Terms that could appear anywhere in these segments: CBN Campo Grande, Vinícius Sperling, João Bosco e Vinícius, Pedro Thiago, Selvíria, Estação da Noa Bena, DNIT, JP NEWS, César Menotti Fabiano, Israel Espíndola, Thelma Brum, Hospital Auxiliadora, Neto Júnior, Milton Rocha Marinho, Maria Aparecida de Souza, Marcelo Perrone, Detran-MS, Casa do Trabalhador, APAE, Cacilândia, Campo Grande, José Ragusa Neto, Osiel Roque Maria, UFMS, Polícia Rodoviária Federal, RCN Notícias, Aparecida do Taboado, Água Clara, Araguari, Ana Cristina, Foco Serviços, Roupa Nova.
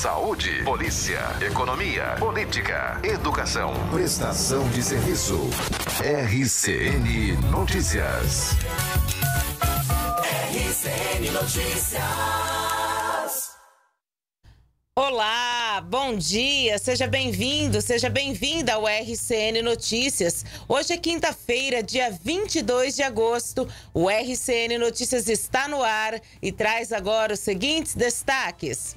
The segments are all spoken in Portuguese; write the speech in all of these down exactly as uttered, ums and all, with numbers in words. saúde, polícia, economia, política, educação, prestação de serviço. R C N Notícias. R C N Notícias. Olá, bom dia, seja bem-vindo, seja bem-vinda ao R C N Notícias. Hoje é quinta-feira, dia vinte e dois de agosto, o R C N Notícias está no ar e traz agora os seguintes destaques.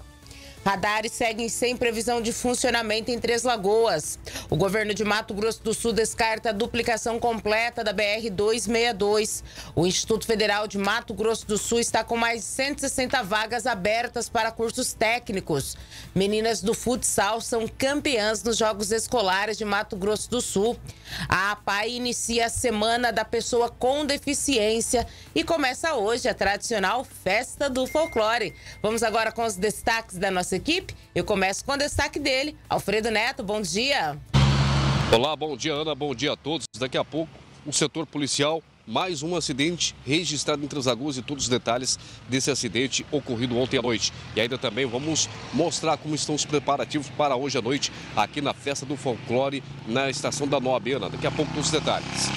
Radares seguem sem previsão de funcionamento em Três Lagoas. O governo de Mato Grosso do Sul descarta a duplicação completa da B R duzentos e sessenta e dois. O Instituto Federal de Mato Grosso do Sul está com mais de cento e sessenta vagas abertas para cursos técnicos. Meninas do futsal são campeãs nos Jogos Escolares de Mato Grosso do Sul. A APAE inicia a Semana da Pessoa com Deficiência e começa hoje a tradicional Festa do Folclore. Vamos agora com os destaques da nossa equipe. Eu começo com o destaque dele, Alfredo Neto. Bom dia. Olá, bom dia, Ana. Bom dia a todos. Daqui a pouco, o setor policial, mais um acidente registrado em Três Lagoas e todos os detalhes desse acidente ocorrido ontem à noite. E ainda também vamos mostrar como estão os preparativos para hoje à noite aqui na Festa do Folclore, na Estação da Noa Bena. Daqui a pouco, todos os detalhes.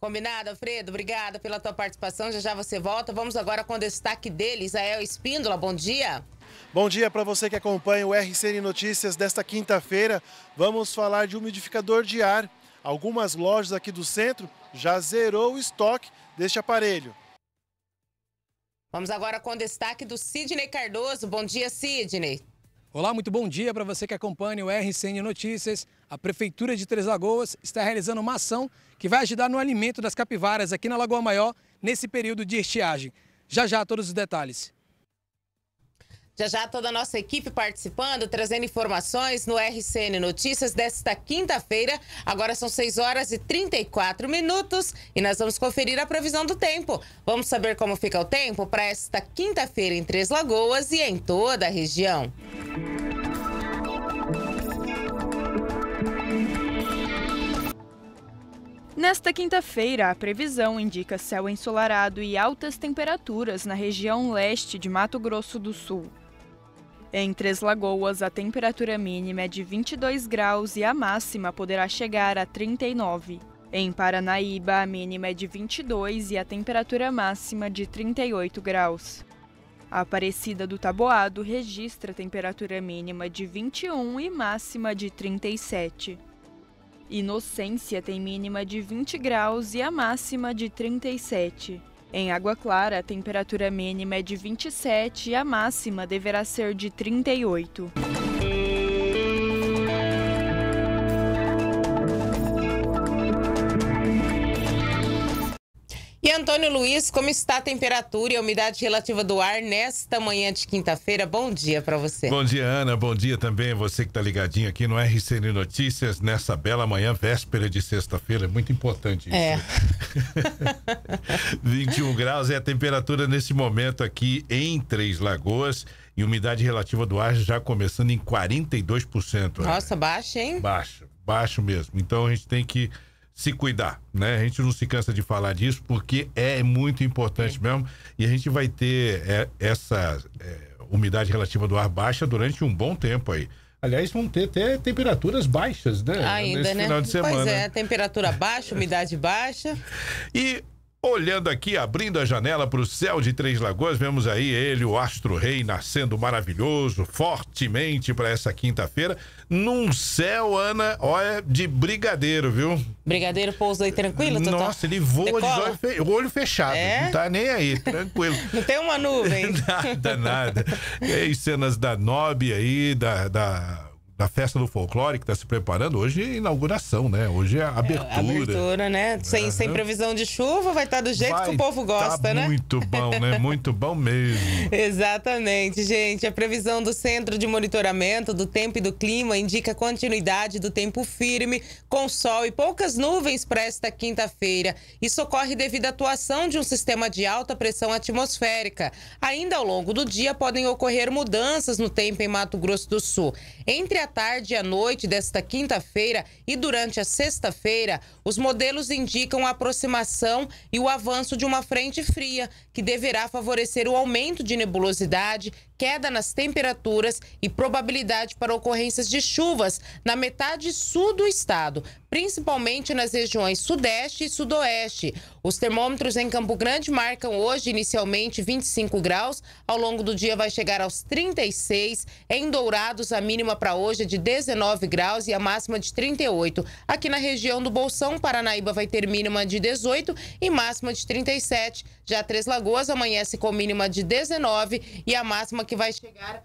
Combinado, Alfredo. Obrigada pela tua participação. Já já você volta. Vamos agora com o destaque dele, Israel Espíndola. Bom dia. Bom dia para você que acompanha o R C N Notícias desta quinta-feira. Vamos falar de umidificador de ar. Algumas lojas aqui do centro já zerou o estoque deste aparelho. Vamos agora com o destaque do Sidney Cardoso. Bom dia, Sidney. Olá, muito bom dia para você que acompanha o R C N Notícias. A Prefeitura de Três Lagoas está realizando uma ação que vai ajudar no alimento das capivaras aqui na Lagoa Maior nesse período de estiagem. Já já todos os detalhes. Já já toda a nossa equipe participando, trazendo informações no R C N Notícias desta quinta-feira. Agora são seis horas e trinta e quatro minutos e nós vamos conferir a previsão do tempo. Vamos saber como fica o tempo para esta quinta-feira em Três Lagoas e em toda a região. Nesta quinta-feira, a previsão indica céu ensolarado e altas temperaturas na região leste de Mato Grosso do Sul. Em Três Lagoas, a temperatura mínima é de vinte e dois graus e a máxima poderá chegar a trinta e nove. Em Paranaíba, a mínima é de vinte e dois e a temperatura máxima de trinta e oito graus. A Aparecida do Taboado registra temperatura mínima de vinte e um e máxima de trinta e sete. Inocência tem mínima de vinte graus e a máxima de trinta e sete. Em Água Clara, a temperatura mínima é de vinte e sete e a máxima deverá ser de trinta e oito. E Antônio Luiz, como está a temperatura e a umidade relativa do ar nesta manhã de quinta-feira? Bom dia para você. Bom dia, Ana. Bom dia também você que está ligadinho aqui no R C N Notícias, nessa bela manhã, véspera de sexta-feira. É muito importante isso. É. vinte e um graus é a temperatura nesse momento aqui em Três Lagoas. E umidade relativa do ar já começando em quarenta e dois por cento. Nossa, baixa, hein? Baixa, baixo mesmo. Então a gente tem que se cuidar, né? A gente não se cansa de falar disso porque é muito importante Sim. mesmo, e a gente vai ter é, essa é, umidade relativa do ar baixa durante um bom tempo aí. Aliás, vão ter até temperaturas baixas, né? Ainda, Nesse né? final de semana. Pois é, temperatura baixa, umidade baixa. E olhando aqui, abrindo a janela para o céu de Três Lagoas, vemos aí ele, o Astro Rei, nascendo maravilhoso, fortemente para essa quinta-feira, num céu, Ana, olha, de brigadeiro, viu? Brigadeiro pousa aí tranquilo, Totó? Nossa, ele voa de olho fechado, é? Não tá nem aí, tranquilo. Não tem uma nuvem. Nada, nada. E aí, cenas da N O B aí, da... da... da Festa do Folclore, que está se preparando, hoje é inauguração, né? Hoje é abertura. É, abertura, né? Sem, é, sem previsão de chuva, vai estar tá do jeito vai que o povo gosta, tá né? Muito bom, né? Muito bom mesmo. Exatamente, gente. A previsão do Centro de Monitoramento do Tempo e do Clima indica continuidade do tempo firme, com sol e poucas nuvens para esta quinta-feira. Isso ocorre devido à atuação de um sistema de alta pressão atmosférica. Ainda ao longo do dia, podem ocorrer mudanças no tempo em Mato Grosso do Sul. Entre a tarde e à noite desta quinta-feira e durante a sexta-feira, os modelos indicam a aproximação e o avanço de uma frente fria, que deverá favorecer o aumento de nebulosidade, queda nas temperaturas e probabilidade para ocorrências de chuvas na metade sul do estado, principalmente nas regiões sudeste e sudoeste. Os termômetros em Campo Grande marcam hoje inicialmente vinte e cinco graus, ao longo do dia vai chegar aos trinta e seis. Em Dourados, a mínima para hoje é de dezenove graus e a máxima de trinta e oito. Aqui na região do Bolsão, Paranaíba vai ter mínima de dezoito e máxima de trinta e sete. Já Três Lagoas amanhece com mínima de dezenove e a máxima que vai chegar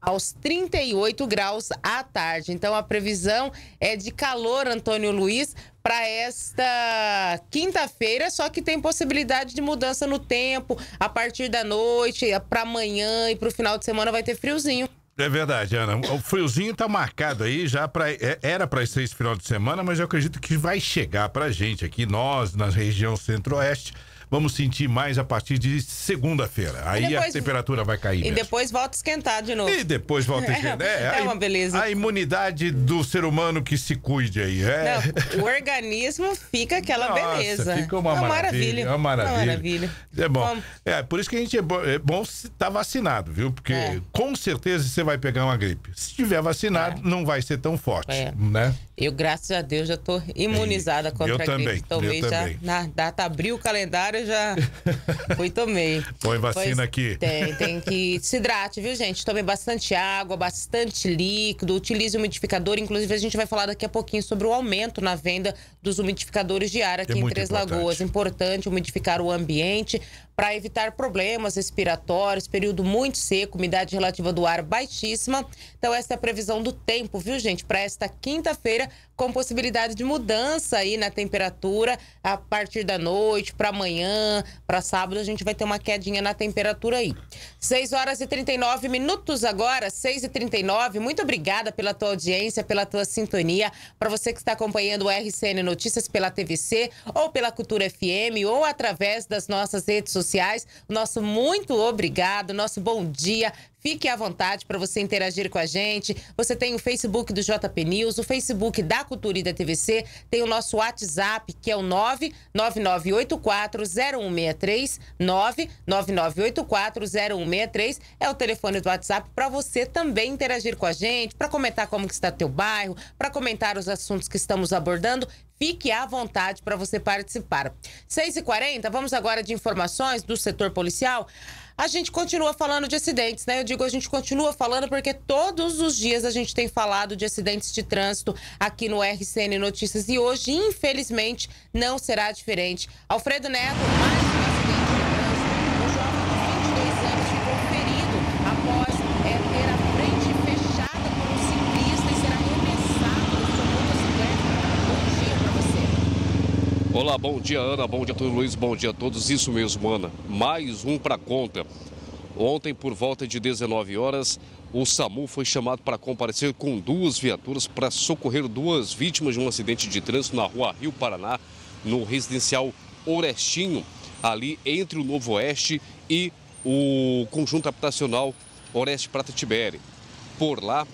aos trinta e oito graus à tarde. Então, a previsão é de calor, Antônio Luiz, para esta quinta-feira, só que tem possibilidade de mudança no tempo a partir da noite, para amanhã e para o final de semana vai ter friozinho. É verdade, Ana. O friozinho tá marcado aí, já pra, era para ser esse final de semana, mas eu acredito que vai chegar para a gente aqui, nós, na região centro-oeste. Vamos sentir mais a partir de segunda-feira. Aí depois, a temperatura vai cair. E mesmo. Depois volta a esquentar de novo. E depois volta a esquentar. É, é, é uma beleza. A imunidade do ser humano que se cuide aí. É. Não, o organismo fica aquela Nossa, beleza. Fica uma, é uma maravilha. É uma maravilha. Uma maravilha. É bom. É, por isso que a gente é bom, é bom estar vacinado, viu? Porque é. com certeza você vai pegar uma gripe. Se estiver vacinado, é. não vai ser tão forte, é. né? Eu, graças a Deus, já estou imunizada contra eu a gripe. Também, Talvez eu já também. Na data abriu o calendário. Eu já fui tomei. Põe vacina pois aqui. Tem, tem que... Se hidrate, viu, gente? Tome bastante água, bastante líquido, utilize umidificador. Inclusive, a gente vai falar daqui a pouquinho sobre o aumento na venda dos umidificadores de ar aqui é em Três importante. Lagoas. Importante umidificar o ambiente para evitar problemas respiratórios, período muito seco, umidade relativa do ar baixíssima. Então, essa é a previsão do tempo, viu, gente? Para esta quinta-feira, com possibilidade de mudança aí na temperatura a partir da noite, para amanhã, para sábado, a gente vai ter uma quedinha na temperatura aí. seis horas e trinta e nove minutos agora, seis e trinta e nove. Muito obrigada pela tua audiência, pela tua sintonia. Para você que está acompanhando o R C N Notícias pela T V C ou pela Cultura F M ou através das nossas redes sociais, sociais. Nosso muito obrigado, nosso bom dia. Fique à vontade para você interagir com a gente. Você tem o Facebook do J P News, o Facebook da Cultura e da T V C, tem o nosso WhatsApp, que é o nove nove nove oito quatro zero um seis três, nove nove nove oito quatro zero um seis três. É o telefone do WhatsApp para você também interagir com a gente, para comentar como que está teu bairro, para comentar os assuntos que estamos abordando. Fique à vontade para você participar. seis e quarenta, vamos agora de informações do setor policial. A gente continua falando de acidentes, né? Eu digo a gente continua falando porque todos os dias a gente tem falado de acidentes de trânsito aqui no R C N Notícias e hoje, infelizmente, não será diferente. Alfredo Neto, mais um acidente de trânsito. Um jovem de vinte e dois anos ficou ferido após é, ter a frente fechada por um ciclista e ser arremessado no seu motocicleta. Bom dia pra você. Olá, bom dia, Ana. Bom dia, Antônio Luiz. Bom dia a todos. Isso mesmo, Ana. Mais um pra conta. Ontem, por volta de dezenove horas, o SAMU foi chamado para comparecer com duas viaturas para socorrer duas vítimas de um acidente de trânsito na rua Rio Paraná, no residencial Orestinho, ali entre o Novo Oeste e o conjunto habitacional Oreste Prata Tibere. Por lá,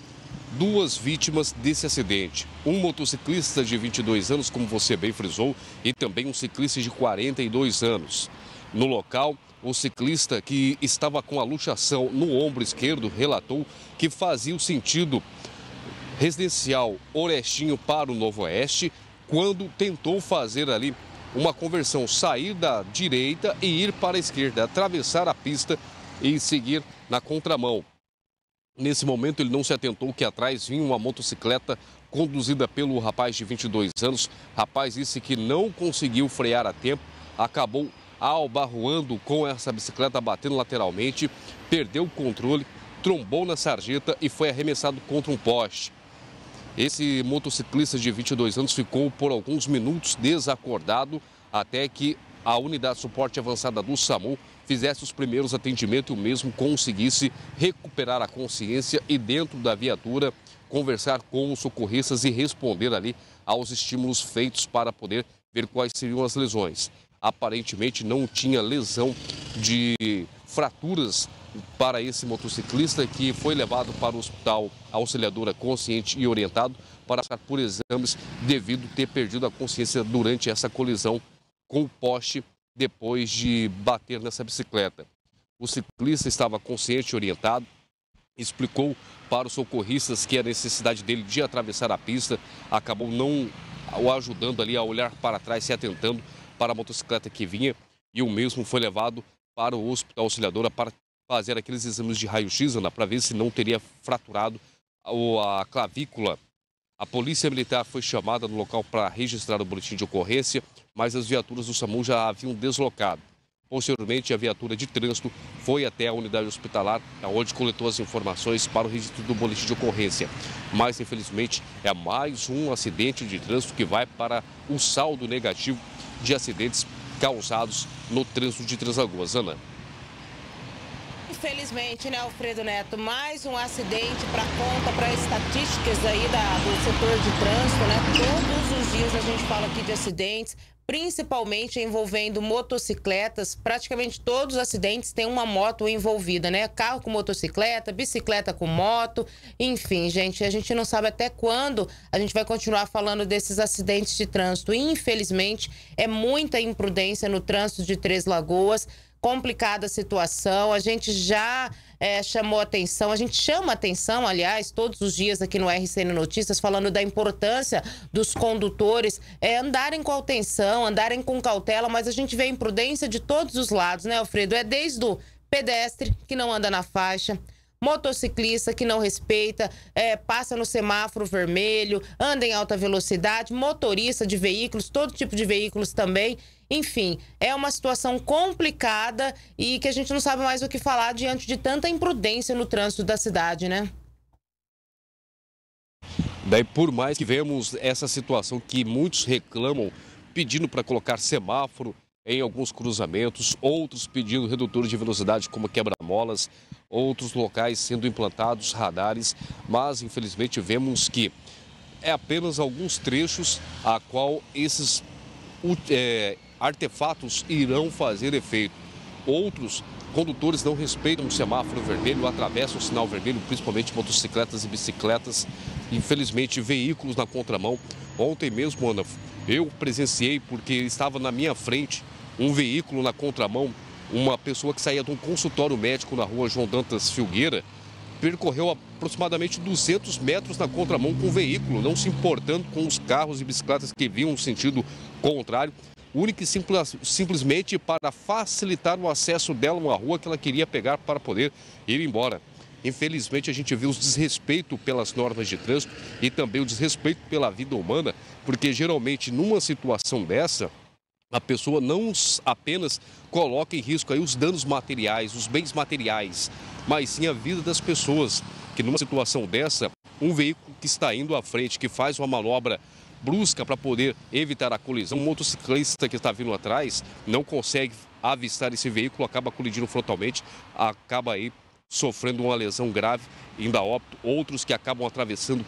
duas vítimas desse acidente. Um motociclista de vinte e dois anos, como você bem frisou, e também um ciclista de quarenta e dois anos. No local, o ciclista que estava com a luxação no ombro esquerdo relatou que fazia o sentido residencial Orestinho para o Novo Oeste quando tentou fazer ali uma conversão, sair da direita e ir para a esquerda, atravessar a pista e seguir na contramão. Nesse momento ele não se atentou que atrás vinha uma motocicleta conduzida pelo rapaz de vinte e dois anos. O rapaz disse que não conseguiu frear a tempo, acabou albarroando com essa bicicleta, batendo lateralmente, perdeu o controle, trombou na sarjeta e foi arremessado contra um poste. Esse motociclista de vinte e dois anos ficou por alguns minutos desacordado até que a unidade de suporte avançada do SAMU fizesse os primeiros atendimentos e o mesmo conseguisse recuperar a consciência e dentro da viatura conversar com os socorristas e responder ali aos estímulos feitos para poder ver quais seriam as lesões. Aparentemente não tinha lesão de fraturas para esse motociclista, que foi levado para o Hospital Auxiliadora consciente e orientado para passar por exames devido ter perdido a consciência durante essa colisão com o poste depois de bater nessa bicicleta. O ciclista estava consciente e orientado, explicou para os socorristas que a necessidade dele de atravessar a pista acabou não o ajudando ali a olhar para trás, se atentando para a motocicleta que vinha, e o mesmo foi levado para o Hospital Auxiliadora para fazer aqueles exames de raio-x, Ana, para ver se não teria fraturado a clavícula. A polícia militar foi chamada no local para registrar o boletim de ocorrência, mas as viaturas do SAMU já haviam deslocado. Posteriormente, a viatura de trânsito foi até a unidade hospitalar, onde coletou as informações para o registro do boletim de ocorrência. Mas, infelizmente, é mais um acidente de trânsito que vai para o saldo negativo de acidentes causados no trânsito de Três Lagoas. Ana. Infelizmente, né, Alfredo Neto, mais um acidente para conta, para estatísticas aí da, do setor de trânsito, né? Todos os dias a gente fala aqui de acidentes, principalmente envolvendo motocicletas. Praticamente todos os acidentes têm uma moto envolvida, né? Carro com motocicleta, bicicleta com moto, enfim, gente, a gente não sabe até quando a gente vai continuar falando desses acidentes de trânsito. Infelizmente, é muita imprudência no trânsito de Três Lagoas. Complicada a situação, a gente já é, chamou atenção, a gente chama atenção, aliás, todos os dias aqui no R C N Notícias, falando da importância dos condutores é, andarem com atenção, andarem com cautela, mas a gente vê imprudência de todos os lados, né, Alfredo? É desde o pedestre, que não anda na faixa, motociclista que não respeita, é, passa no semáforo vermelho, anda em alta velocidade, motorista de veículos, todo tipo de veículos também. Enfim, é uma situação complicada e que a gente não sabe mais o que falar diante de tanta imprudência no trânsito da cidade, né? Daí, por mais que vemos essa situação que muitos reclamam, pedindo para colocar semáforo em alguns cruzamentos, outros pedindo redutores de velocidade como quebra-molas, outros locais sendo implantados radares, mas infelizmente vemos que é apenas alguns trechos a qual esses é, artefatos irão fazer efeito. Outros condutores não respeitam o semáforo vermelho, atravessam o sinal vermelho, principalmente motocicletas e bicicletas, infelizmente veículos na contramão. Ontem mesmo, Ana, eu presenciei, porque estava na minha frente um veículo na contramão, uma pessoa que saía de um consultório médico na rua João Dantas Filgueira, percorreu aproximadamente duzentos metros na contramão com o veículo, não se importando com os carros e bicicletas que vinham no sentido contrário, única e simples, simplesmente para facilitar o acesso dela a uma rua que ela queria pegar para poder ir embora. Infelizmente, a gente vê o desrespeito pelas normas de trânsito e também o desrespeito pela vida humana, porque geralmente numa situação dessa, a pessoa não apenas coloca em risco aí os danos materiais, os bens materiais, mas sim a vida das pessoas, que numa situação dessa, um veículo que está indo à frente, que faz uma manobra brusca para poder evitar a colisão, um motociclista que está vindo atrás não consegue avistar esse veículo, acaba colidindo frontalmente, acaba aí sofrendo uma lesão grave, ainda óbito. Outros que acabam atravessando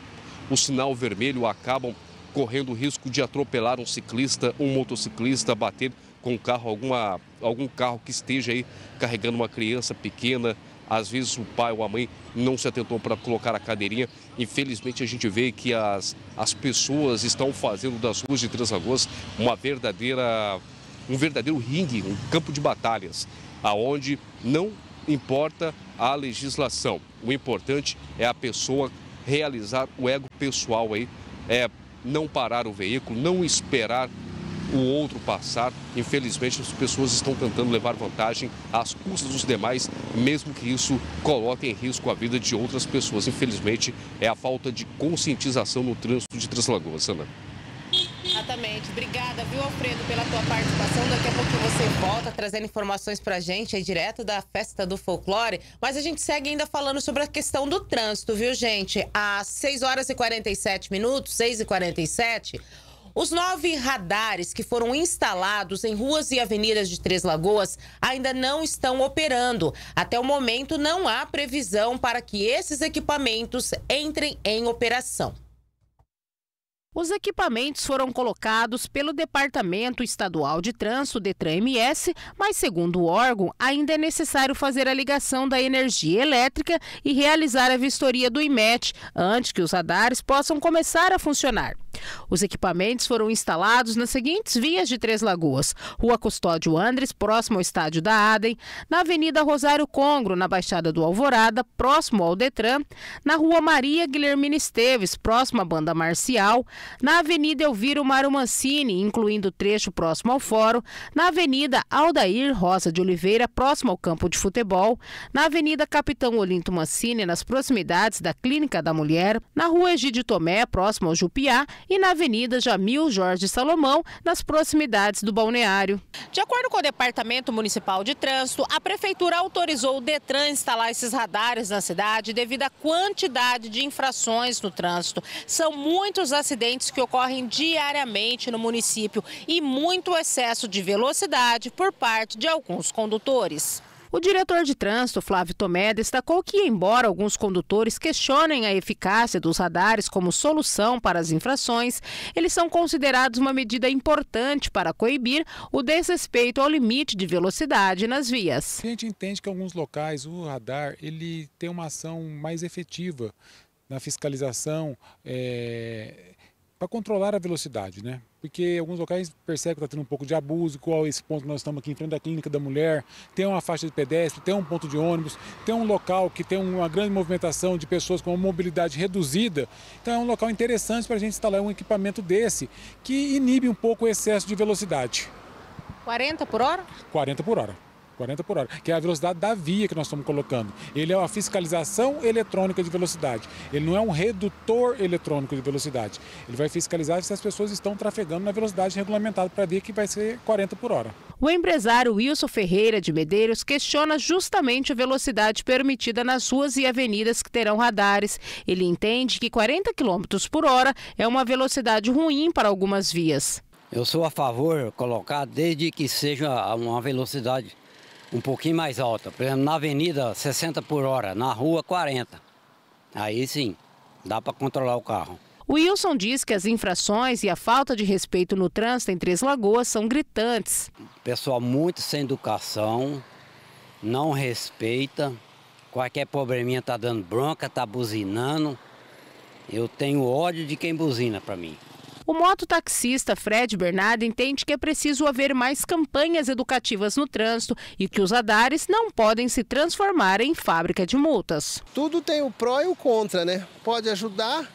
o sinal vermelho acabam correndo o risco de atropelar um ciclista, um motociclista, bater com um carro, alguma, algum carro que esteja aí carregando uma criança pequena. Às vezes o pai ou a mãe não se atentou para colocar a cadeirinha. Infelizmente, a gente vê que as, as pessoas estão fazendo das ruas de Três Lagoas uma verdadeira, um verdadeiro ringue, um campo de batalhas, aonde não importa a legislação. O importante é a pessoa realizar o ego pessoal aí, é não parar o veículo, não esperar o outro passar. Infelizmente, as pessoas estão tentando levar vantagem às custas dos demais, mesmo que isso coloque em risco a vida de outras pessoas. Infelizmente, é a falta de conscientização no trânsito de Três Lagoas, Ana. Exatamente. Obrigada, viu, Alfredo, pela tua participação. Daqui a pouco você volta trazendo informações pra gente aí, direto da Festa do Folclore. Mas a gente segue ainda falando sobre a questão do trânsito, viu, gente? Às seis horas e quarenta e sete minutos, seis e quarenta e sete... Os nove radares que foram instalados em ruas e avenidas de Três Lagoas ainda não estão operando. Até o momento, não há previsão para que esses equipamentos entrem em operação. Os equipamentos foram colocados pelo Departamento Estadual de Trânsito, Detran-M S, mas segundo o órgão, ainda é necessário fazer a ligação da energia elétrica e realizar a vistoria do I M E T antes que os radares possam começar a funcionar. Os equipamentos foram instalados nas seguintes vias de Três Lagoas: Rua Custódio Andres, próximo ao estádio da Adem, na Avenida Rosário Congro, na Baixada do Alvorada, próximo ao Detran, na Rua Maria Guilhermina Esteves, próximo à Banda Marcial, na Avenida Elviro Mário Mancini, incluindo o trecho próximo ao Fórum, na Avenida Aldair Rosa de Oliveira, próximo ao campo de futebol, na Avenida Capitão Olinto Mancini, nas proximidades da Clínica da Mulher, na Rua Egídio Tomé, próximo ao Jupiá, e na Avenida Jamil Jorge Salomão, nas proximidades do balneário. De acordo com o Departamento Municipal de Trânsito, a Prefeitura autorizou o Detran instalar esses radares na cidade devido à quantidade de infrações no trânsito. São muitos acidentes que ocorrem diariamente no município e muito excesso de velocidade por parte de alguns condutores. O diretor de trânsito, Flávio Tomé, destacou que, embora alguns condutores questionem a eficácia dos radares como solução para as infrações, eles são considerados uma medida importante para coibir o desrespeito ao limite de velocidade nas vias. A gente entende que em alguns locais o radar ele tem uma ação mais efetiva na fiscalização, é, para controlar a velocidade, né? Porque alguns locais percebem que está tendo um pouco de abuso, qual é esse ponto que nós estamos aqui em frente da Clínica da Mulher, tem uma faixa de pedestre, tem um ponto de ônibus, tem um local que tem uma grande movimentação de pessoas com uma mobilidade reduzida. Então é um local interessante para a gente instalar um equipamento desse, que inibe um pouco o excesso de velocidade. quarenta por hora? quarenta por hora. quarenta por hora, que é a velocidade da via que nós estamos colocando. Ele é uma fiscalização eletrônica de velocidade, ele não é um redutor eletrônico de velocidade. Ele vai fiscalizar se as pessoas estão trafegando na velocidade regulamentada para a via, que vai ser quarenta por hora. O empresário Wilson Ferreira de Medeiros questiona justamente a velocidade permitida nas ruas e avenidas que terão radares. Ele entende que quarenta quilômetros por hora é uma velocidade ruim para algumas vias. Eu sou a favor de colocar desde que seja uma velocidade um pouquinho mais alta, por exemplo, na avenida sessenta por hora, na rua quarenta. Aí sim, dá para controlar o carro. O Wilson diz que as infrações e a falta de respeito no trânsito em Três Lagoas são gritantes. Pessoal muito sem educação, não respeita, qualquer probleminha tá dando bronca, tá buzinando. Eu tenho ódio de quem buzina para mim. O mototaxista Fred Bernardo entende que é preciso haver mais campanhas educativas no trânsito e que os radares não podem se transformar em fábrica de multas. Tudo tem o pró e o contra, né? Pode ajudar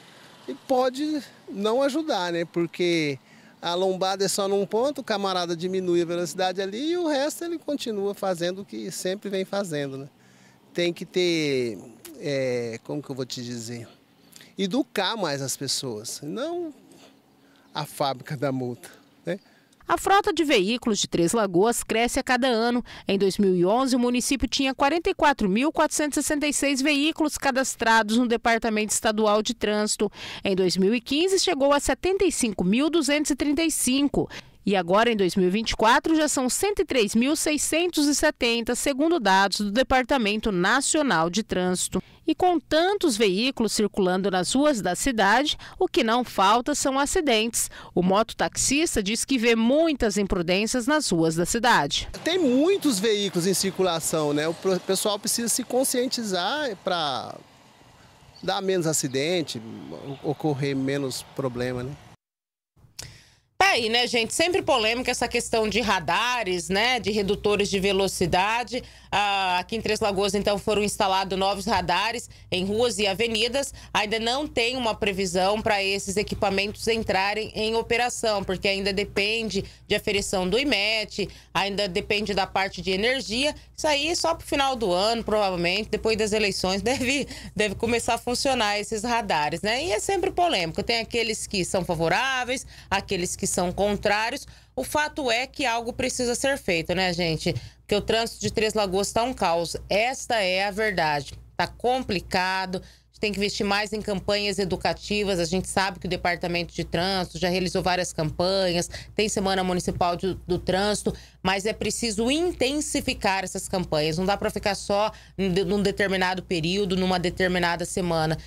e pode não ajudar, né? Porque a lombada é só num ponto, o camarada diminui a velocidade ali e o resto ele continua fazendo o que sempre vem fazendo, né? Tem que ter, é, como que eu vou te dizer, educar mais as pessoas, não a fábrica da multa, né? A frota de veículos de Três Lagoas cresce a cada ano. Em dois mil e onze, o município tinha quarenta e quatro mil quatrocentos e sessenta e seis veículos cadastrados no Departamento Estadual de Trânsito. Em dois mil e quinze, chegou a setenta e cinco mil duzentos e trinta e cinco. E agora, em dois mil e vinte e quatro, já são cento e três mil seiscentos e setenta, segundo dados do Departamento Nacional de Trânsito. E com tantos veículos circulando nas ruas da cidade, o que não falta são acidentes. O mototaxista diz que vê muitas imprudências nas ruas da cidade. Tem muitos veículos em circulação, né? O pessoal precisa se conscientizar para dar menos acidente, ocorrer menos problema, né? Tá aí, né, gente? Sempre polêmica essa questão de radares, né, de redutores de velocidade. Ah, aqui em Três Lagoas, então, foram instalados novos radares em ruas e avenidas. Ainda não tem uma previsão para esses equipamentos entrarem em operação, porque ainda depende de aferição do I M E T, ainda depende da parte de energia. Isso aí só para o final do ano, provavelmente, depois das eleições, deve, deve começar a funcionar esses radares, né? E é sempre polêmico. Tem aqueles que são favoráveis, aqueles que são contrários. O fato é que algo precisa ser feito, né, gente? Porque o trânsito de Três Lagoas está um caos. Esta é a verdade. Está complicado, a gente tem que investir mais em campanhas educativas. A gente sabe que o Departamento de Trânsito já realizou várias campanhas, tem Semana Municipal de, do Trânsito, mas é preciso intensificar essas campanhas. Não dá para ficar só num determinado período, numa determinada semana.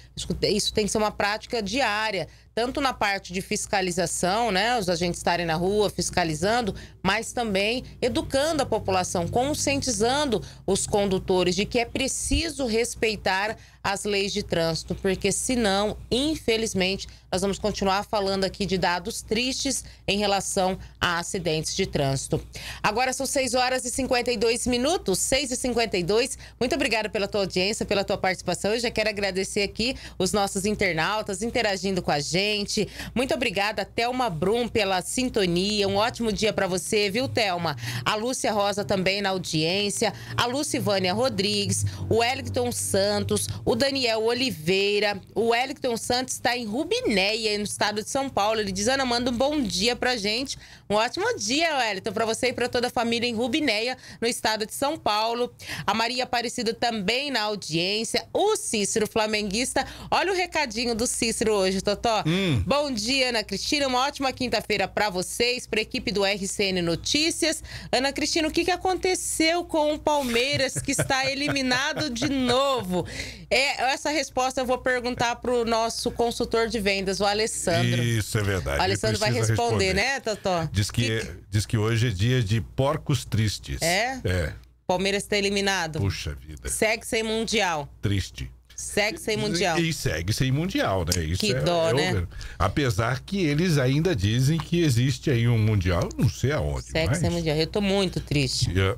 Isso tem que ser uma prática diária. tanto na parte de fiscalização, né, os agentes estarem na rua fiscalizando, mas também educando a população, conscientizando os condutores de que é preciso respeitar as leis de trânsito, porque senão, infelizmente, nós vamos continuar falando aqui de dados tristes em relação a acidentes de trânsito. Agora são seis horas e cinquenta e dois minutos, seis e cinquenta e dois. Muito obrigada pela tua audiência, pela tua participação. Eu já quero agradecer aqui os nossos internautas interagindo com a gente. Muito obrigada, Thelma Brum, pela sintonia. Um ótimo dia para você, viu, Thelma? A Lúcia Rosa também na audiência, a Lucivânia Rodrigues, o Wellington Santos, o Daniel Oliveira. O Wellington Santos está em Rubinéia, no estado de São Paulo. Ele diz: Ana, manda um bom dia pra gente. Um ótimo dia, Wellington, para você e para toda a família em Rubinéia, no estado de São Paulo. A Maria Aparecida também na audiência. O Cícero, flamenguista. Olha o recadinho do Cícero hoje, Totó. Hum. Bom dia, Ana Cristina. Uma ótima quinta-feira para vocês, para a equipe do R C N Notícias. Ana Cristina, o que, que aconteceu com o Palmeiras, que está eliminado de novo? É, essa resposta eu vou perguntar para o nosso consultor de vendas, o Alessandro. Isso, é verdade. O Alessandro vai responder, responder, né, Totó? Diz que, que... diz que hoje é dia de porcos tristes. É? É. Palmeiras está eliminado. Puxa vida. Segue sem Mundial. Triste. Segue sem Mundial. E, e segue sem Mundial, né? Isso que é, dó, é né? Apesar que eles ainda dizem que existe aí um Mundial, não sei aonde. Segue mas... sem Mundial. Eu tô muito triste. Yeah.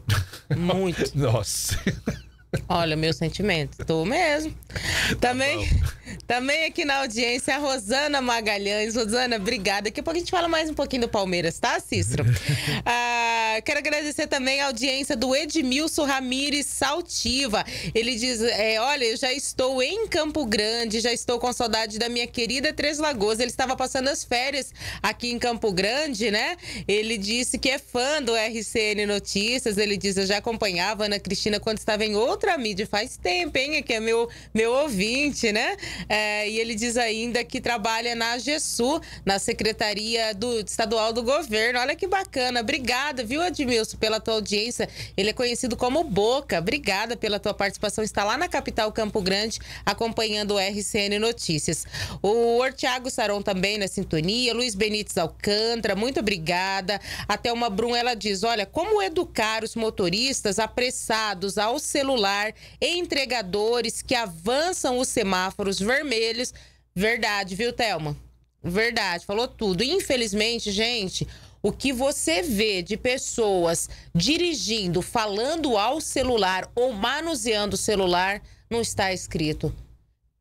Muito. Nossa... Olha, meu sentimento, tô mesmo. Também, também aqui na audiência, a Rosana Magalhães. Rosana, obrigada. Daqui a pouco a gente fala mais um pouquinho do Palmeiras, tá, Cícero? Ah, quero agradecer também a audiência do Edmilson Ramires Saltiva. Ele diz, é, olha, eu já estou em Campo Grande, já estou com saudade da minha querida Três Lagoas. Ele estava passando as férias aqui em Campo Grande, né? Ele disse que é fã do R C N Notícias. Ele diz, eu já acompanhava a Ana Cristina quando estava em outra Pra mídia faz tempo, hein? Que é meu, meu ouvinte, né? É, e ele diz ainda que trabalha na G E S U, na Secretaria do, Estadual do Governo. Olha que bacana. Obrigada, viu, Edmilson, pela tua audiência. Ele é conhecido como Boca. Obrigada pela tua participação. Está lá na capital Campo Grande, acompanhando o R C N Notícias. O Ortiago Saron também na sintonia. Luiz Benites Alcântara, muito obrigada. A Thelma Brum, ela diz, olha, como educar os motoristas apressados ao celular, entregadores que avançam os semáforos vermelhos. Verdade, viu, Thelma? Verdade, falou tudo. Infelizmente, gente, o que você vê de pessoas dirigindo, falando ao celular ou manuseando o celular, não está escrito.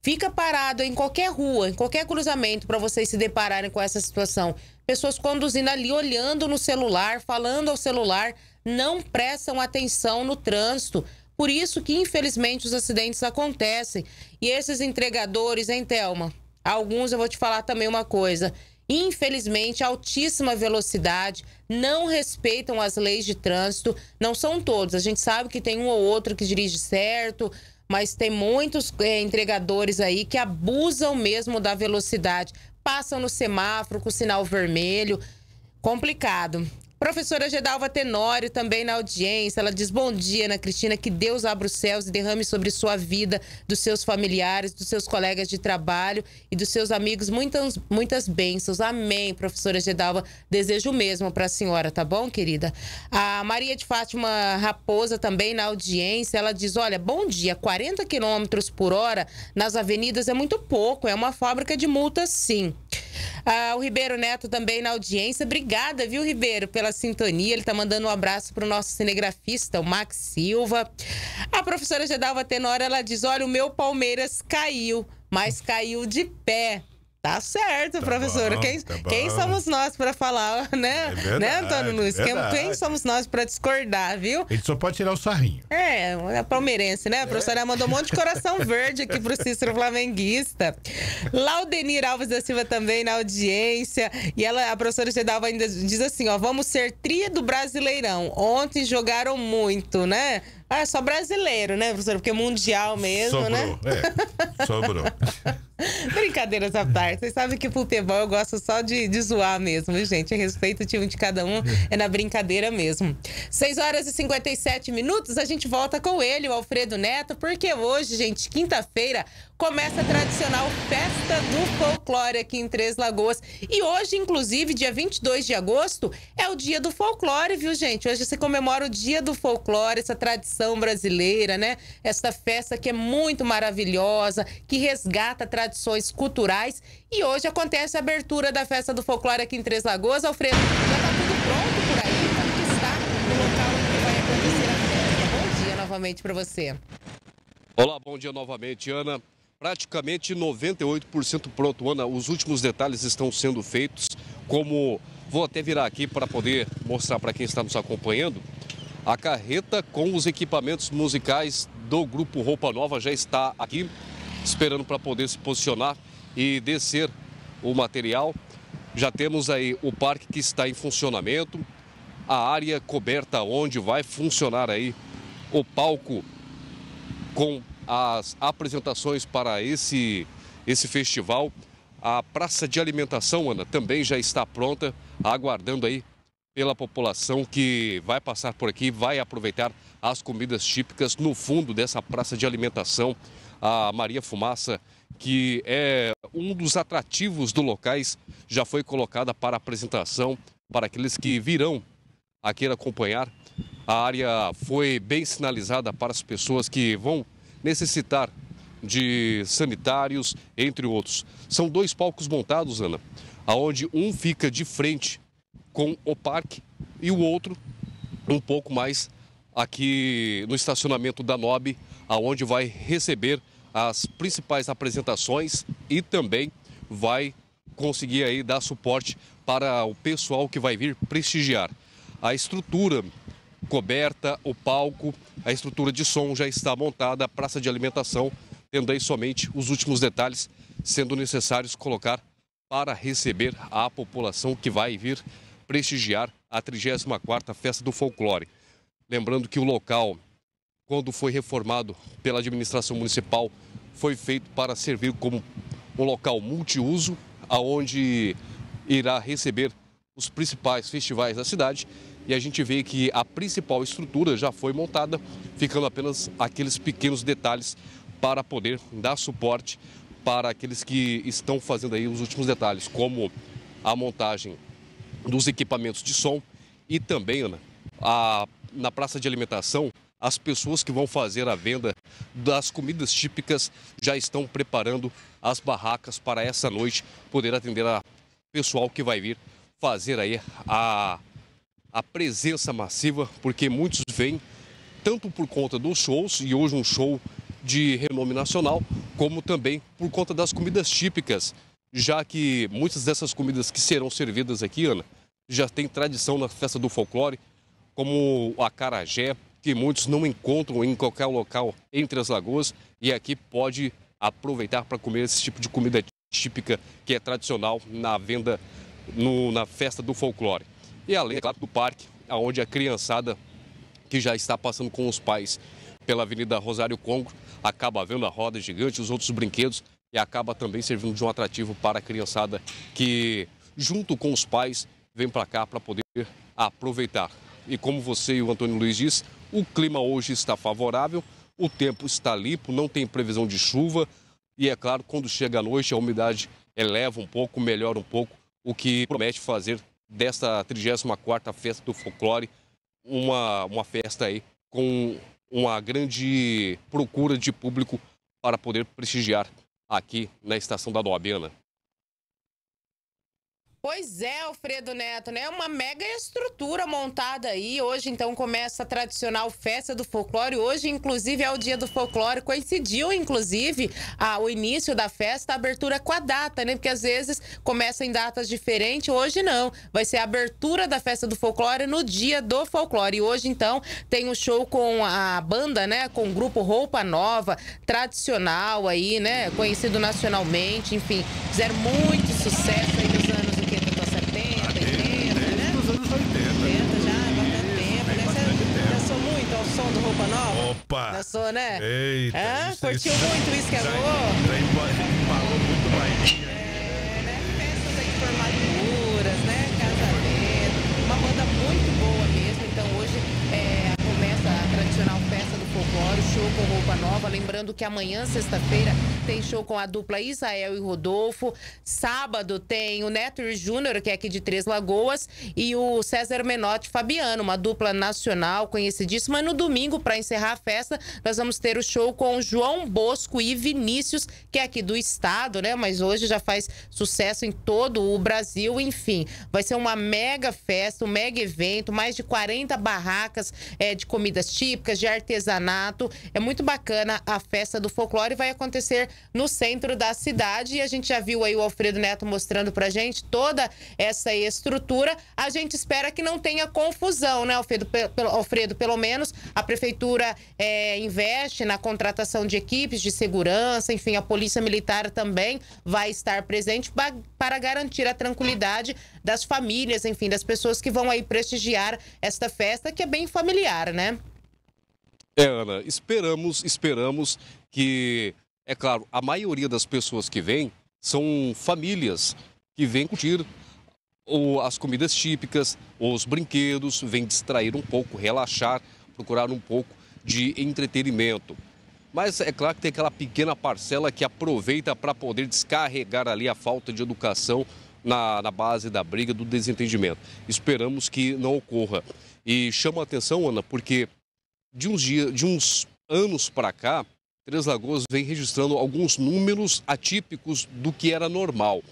Fica parado em qualquer rua, em qualquer cruzamento, para vocês se depararem com essa situação. Pessoas conduzindo ali, olhando no celular, falando ao celular, não prestam atenção no trânsito. Por isso que, infelizmente, os acidentes acontecem. E esses entregadores, hein, Thelma? Alguns, eu vou te falar também uma coisa. Infelizmente, altíssima velocidade, não respeitam as leis de trânsito. Não são todos. A gente sabe que tem um ou outro que dirige certo, mas tem muitos é, entregadores aí que abusam mesmo da velocidade. Passam no semáforo com o sinal vermelho. Complicado. Professora Gedalva Tenório, também na audiência, ela diz, bom dia, Ana Cristina, que Deus abra os céus e derrame sobre sua vida, dos seus familiares, dos seus colegas de trabalho e dos seus amigos, muitas, muitas bênçãos. Amém, professora Gedalva, desejo o mesmo para a senhora, tá bom, querida? A Maria de Fátima Raposa, também na audiência, ela diz, olha, bom dia, quarenta quilômetros por hora nas avenidas é muito pouco, é uma fábrica de multas, sim. Ah, o Ribeiro Neto também na audiência. Obrigada, viu, Ribeiro, pela sintonia. Ele tá mandando um abraço pro nosso cinegrafista, o Max Silva. A professora Gedalva Tenório, ela diz, olha, o meu Palmeiras caiu, mas caiu de pé. Tá certo, tá professora. Bom, quem, tá quem somos nós para falar, né? É verdade, né, Antônio Luiz? É quem, quem somos nós para discordar, viu? Ele só pode tirar o sarrinho. É, é palmeirense, né? É. A professora mandou um monte de coração verde aqui pro Cícero Flamenguista. Laudenir Alves da Silva também na audiência. E ela, a professora Gedalva ainda diz assim, ó, vamos ser tri do Brasileirão. Ontem jogaram muito, né? Ah, é só brasileiro, né, professor? Porque mundial mesmo, sobrou, né? É, sobrou. Brincadeiras à parte. Vocês sabem que futebol eu gosto só de, de zoar mesmo, gente. A respeito do time de cada um, é na brincadeira mesmo. seis horas e cinquenta e sete minutos, a gente volta com ele, o Alfredo Neto, porque hoje, gente, quinta-feira, começa a tradicional Festa do Folclore aqui em Três Lagoas. E hoje, inclusive, dia vinte e dois de agosto, é o dia do folclore, viu, gente? Hoje se comemora o dia do folclore, essa tradição brasileira, né? Essa festa que é muito maravilhosa, que resgata tradições culturais. E hoje acontece a abertura da Festa do Folclore aqui em Três Lagoas. Alfredo, já tá tudo pronto por aí? Como que está o local que vai acontecer a festa? Bom dia novamente para você. Olá, bom dia novamente, Ana. Praticamente noventa e oito por cento pronto, Ana. Os últimos detalhes estão sendo feitos, como vou até virar aqui para poder mostrar para quem está nos acompanhando. A carreta com os equipamentos musicais do Grupo Roupa Nova já está aqui, esperando para poder se posicionar e descer o material. Já temos aí o parque que está em funcionamento, a área coberta onde vai funcionar aí o palco com as apresentações para esse, esse festival. A praça de alimentação, Ana, também já está pronta, aguardando aí pela população que vai passar por aqui, vai aproveitar as comidas típicas no fundo dessa praça de alimentação. A Maria Fumaça, que é um dos atrativos do locais, já foi colocada para apresentação para aqueles que virão aqui acompanhar. A área foi bem sinalizada para as pessoas que vão necessitar de sanitários, entre outros. São dois palcos montados, Ana, aonde um fica de frente com o parque e o outro um pouco mais aqui no estacionamento da N O B, aonde vai receber as principais apresentações e também vai conseguir aí dar suporte para o pessoal que vai vir prestigiar. A estrutura coberta, o palco, a estrutura de som já está montada, a praça de alimentação, tendo aí somente os últimos detalhes sendo necessários colocar para receber a população que vai vir prestigiar a trigésima quarta Festa do Folclore. Lembrando que o local, quando foi reformado pela administração municipal, foi feito para servir como um local multiuso, aonde irá receber os principais festivais da cidade. E a gente vê que a principal estrutura já foi montada, ficando apenas aqueles pequenos detalhes para poder dar suporte para aqueles que estão fazendo aí os últimos detalhes, como a montagem dos equipamentos de som e também, Ana, a, na praça de alimentação, as pessoas que vão fazer a venda das comidas típicas já estão preparando as barracas para essa noite poder atender a pessoal que vai vir fazer aí a... a presença massiva, porque muitos vêm tanto por conta dos shows, e hoje um show de renome nacional, como também por conta das comidas típicas, já que muitas dessas comidas que serão servidas aqui, Ana, já tem tradição na Festa do Folclore, como o acarajé, que muitos não encontram em qualquer local entre as lagoas, e aqui pode aproveitar para comer esse tipo de comida típica que é tradicional na venda no, na Festa do Folclore. E além, é claro, do parque, onde a criançada que já está passando com os pais pela Avenida Rosário Congo acaba vendo a roda gigante, os outros brinquedos, e acaba também servindo de um atrativo para a criançada que, junto com os pais, vem para cá para poder aproveitar. E como você e o Antônio Luiz diz, o clima hoje está favorável, o tempo está limpo, não tem previsão de chuva e, é claro, quando chega a noite, a umidade eleva um pouco, melhora um pouco, o que promete fazer desta trigésima quarta Festa do Folclore, uma, uma festa aí com uma grande procura de público para poder prestigiar aqui na Estação da Noa Bena. Pois é, Alfredo Neto, né? Uma mega estrutura montada aí. Hoje, então, começa a tradicional Festa do Folclore. Hoje, inclusive, é o dia do folclore. Coincidiu, inclusive, a, o início da festa, a abertura com a data, né? Porque, às vezes, começa em datas diferentes. Hoje, não. Vai ser a abertura da Festa do Folclore no dia do folclore. E hoje, então, tem um show com a banda, né? Com o grupo Roupa Nova, tradicional aí, né? Conhecido nacionalmente, enfim. Fizeram muito sucesso aí nos anos setenta, oitenta, né? oitenta já, há bastante tempo, né? Já sou muito aos som do Roupa Nova? Opa! Dançou, né? Eita! Hã? Isso, curtiu isso, muito isso que é bom? Falou muito baixinho. É, né? Peças aí, formaduras, né? Casamento. Uma banda muito boa mesmo. Então hoje é, começa a tradicional festa do folclore, show com Roupa Nova. Lembrando que amanhã, sexta-feira, tem show com a dupla Israel e Rodolfo. Sábado tem o Neto Júnior, que é aqui de Três Lagoas, e o César Menotti Fabiano, uma dupla nacional conhecidíssima. E no domingo, para encerrar a festa, nós vamos ter o show com João Bosco e Vinícius, que é aqui do estado, né? Mas hoje já faz sucesso em todo o Brasil, enfim. Vai ser uma mega festa, um mega evento, mais de quarenta barracas é, de comidas típicas, de artesanato. É muito bacana a festa do folclore, vai acontecer no centro da cidade, e a gente já viu aí o Alfredo Neto mostrando pra gente toda essa estrutura. A gente espera que não tenha confusão, né, Alfredo? Pelo, Alfredo, pelo menos a prefeitura é, investe na contratação de equipes de segurança, enfim, a polícia militar também vai estar presente para garantir a tranquilidade das famílias, enfim, das pessoas que vão aí prestigiar esta festa, que é bem familiar, né? É, Ana, esperamos, esperamos que... É claro, a maioria das pessoas que vêm são famílias que vêm curtir ou as comidas típicas, ou os brinquedos, vêm distrair um pouco, relaxar, procurar um pouco de entretenimento. Mas é claro que tem aquela pequena parcela que aproveita para poder descarregar ali a falta de educação na, na base da briga, do desentendimento. Esperamos que não ocorra. E chama a atenção, Ana, porque de uns dias, de uns anos para cá, Três Lagoas vem registrando alguns números atípicos do que era normal.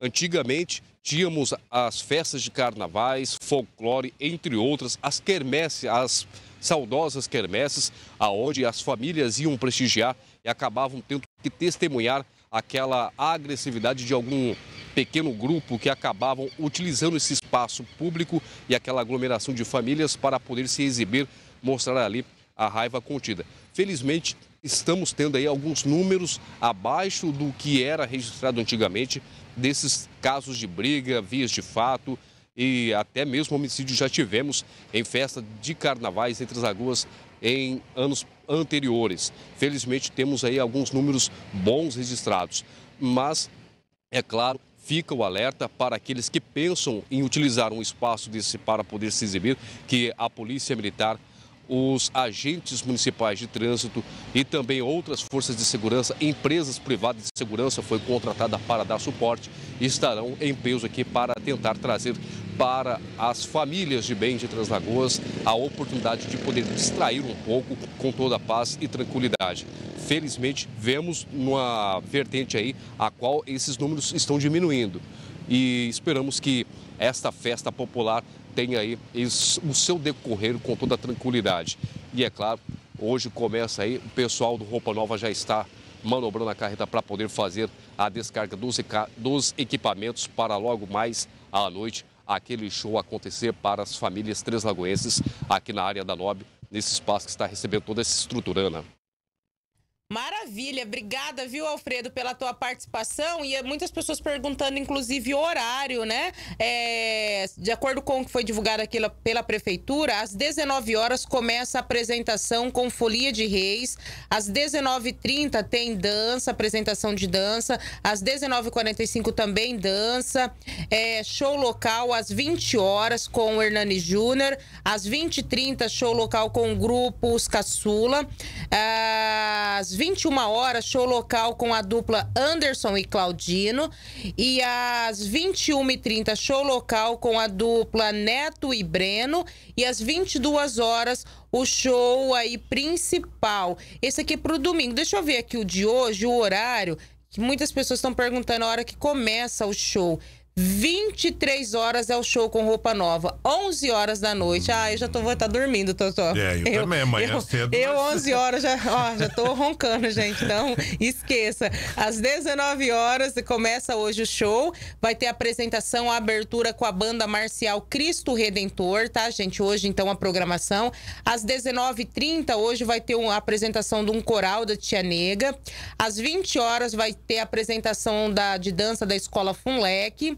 Antigamente, tínhamos as festas de carnavais, folclore, entre outras, as quermesses, as saudosas quermesses, aonde as famílias iam prestigiar e acabavam tendo que testemunhar aquela agressividade de algum pequeno grupo que acabavam utilizando esse espaço público e aquela aglomeração de famílias para poder se exibir, mostrar ali a raiva contida. Felizmente, estamos tendo aí alguns números abaixo do que era registrado antigamente, desses casos de briga, vias de fato e até mesmo homicídio já tivemos em festa de carnavais entre as Lagoas em anos anteriores. Felizmente temos aí alguns números bons registrados, mas é claro, fica o alerta para aqueles que pensam em utilizar um espaço desse para poder se exibir, que a Polícia Militar, os agentes municipais de trânsito e também outras forças de segurança, empresas privadas de segurança foi contratada para dar suporte e estarão em peso aqui para tentar trazer para as famílias de bem de Três Lagoas a oportunidade de poder distrair um pouco com toda a paz e tranquilidade. Felizmente, vemos numa vertente aí a qual esses números estão diminuindo e esperamos que esta festa popular tem aí o seu decorrer com toda a tranquilidade. E é claro, hoje começa aí, o pessoal do Roupa Nova já está manobrando a carreta para poder fazer a descarga dos equipamentos para logo mais à noite aquele show acontecer para as famílias treslagoenses aqui na área da Nob, nesse espaço que está recebendo toda essa estrutura, Ana. Maravilha, obrigada, viu, Alfredo, pela tua participação. E muitas pessoas perguntando, inclusive, o horário, né? É, de acordo com o que foi divulgado aqui pela Prefeitura, às dezenove horas começa a apresentação com Folia de Reis, às dezenove e trinta tem dança, apresentação de dança, às dezenove e quarenta e cinco também dança, é, show local às vinte horas com o Hernani Júnior, às vinte e trinta show local com o grupo Os Caçula, às vinte e uma horas, show local com a dupla Anderson e Claudino. E às vinte e uma e trinta, show local com a dupla Neto e Breno. E às vinte e duas horas, o show aí principal. Esse aqui é pro domingo. Deixa eu ver aqui o de hoje, o horário, que muitas pessoas estão perguntando a hora que começa o show. vinte e três horas é o show com Roupa Nova, onze horas da noite. Ah, eu já tô, vou estar dormindo, Totó. É, eu, eu também, amanhã eu, cedo. Eu, mas... onze horas, já, ó, já tô roncando, gente, então esqueça. Às dezenove horas começa hoje o show, vai ter a apresentação, a abertura com a banda marcial Cristo Redentor, tá, gente? Hoje, então, a programação. Às dezenove e trinta, hoje vai ter uma, a apresentação de um coral da Tia Nega. Às vinte horas vai ter a apresentação da, de dança da Escola Funlec.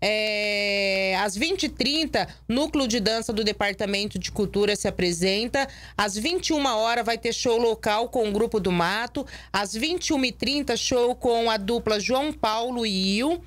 É, às vinte e trinta, núcleo de dança do Departamento de Cultura se apresenta. Às vinte e uma horas vai ter show local com o Grupo do Mato. Às vinte e uma e trinta, show com a dupla João Paulo e Il.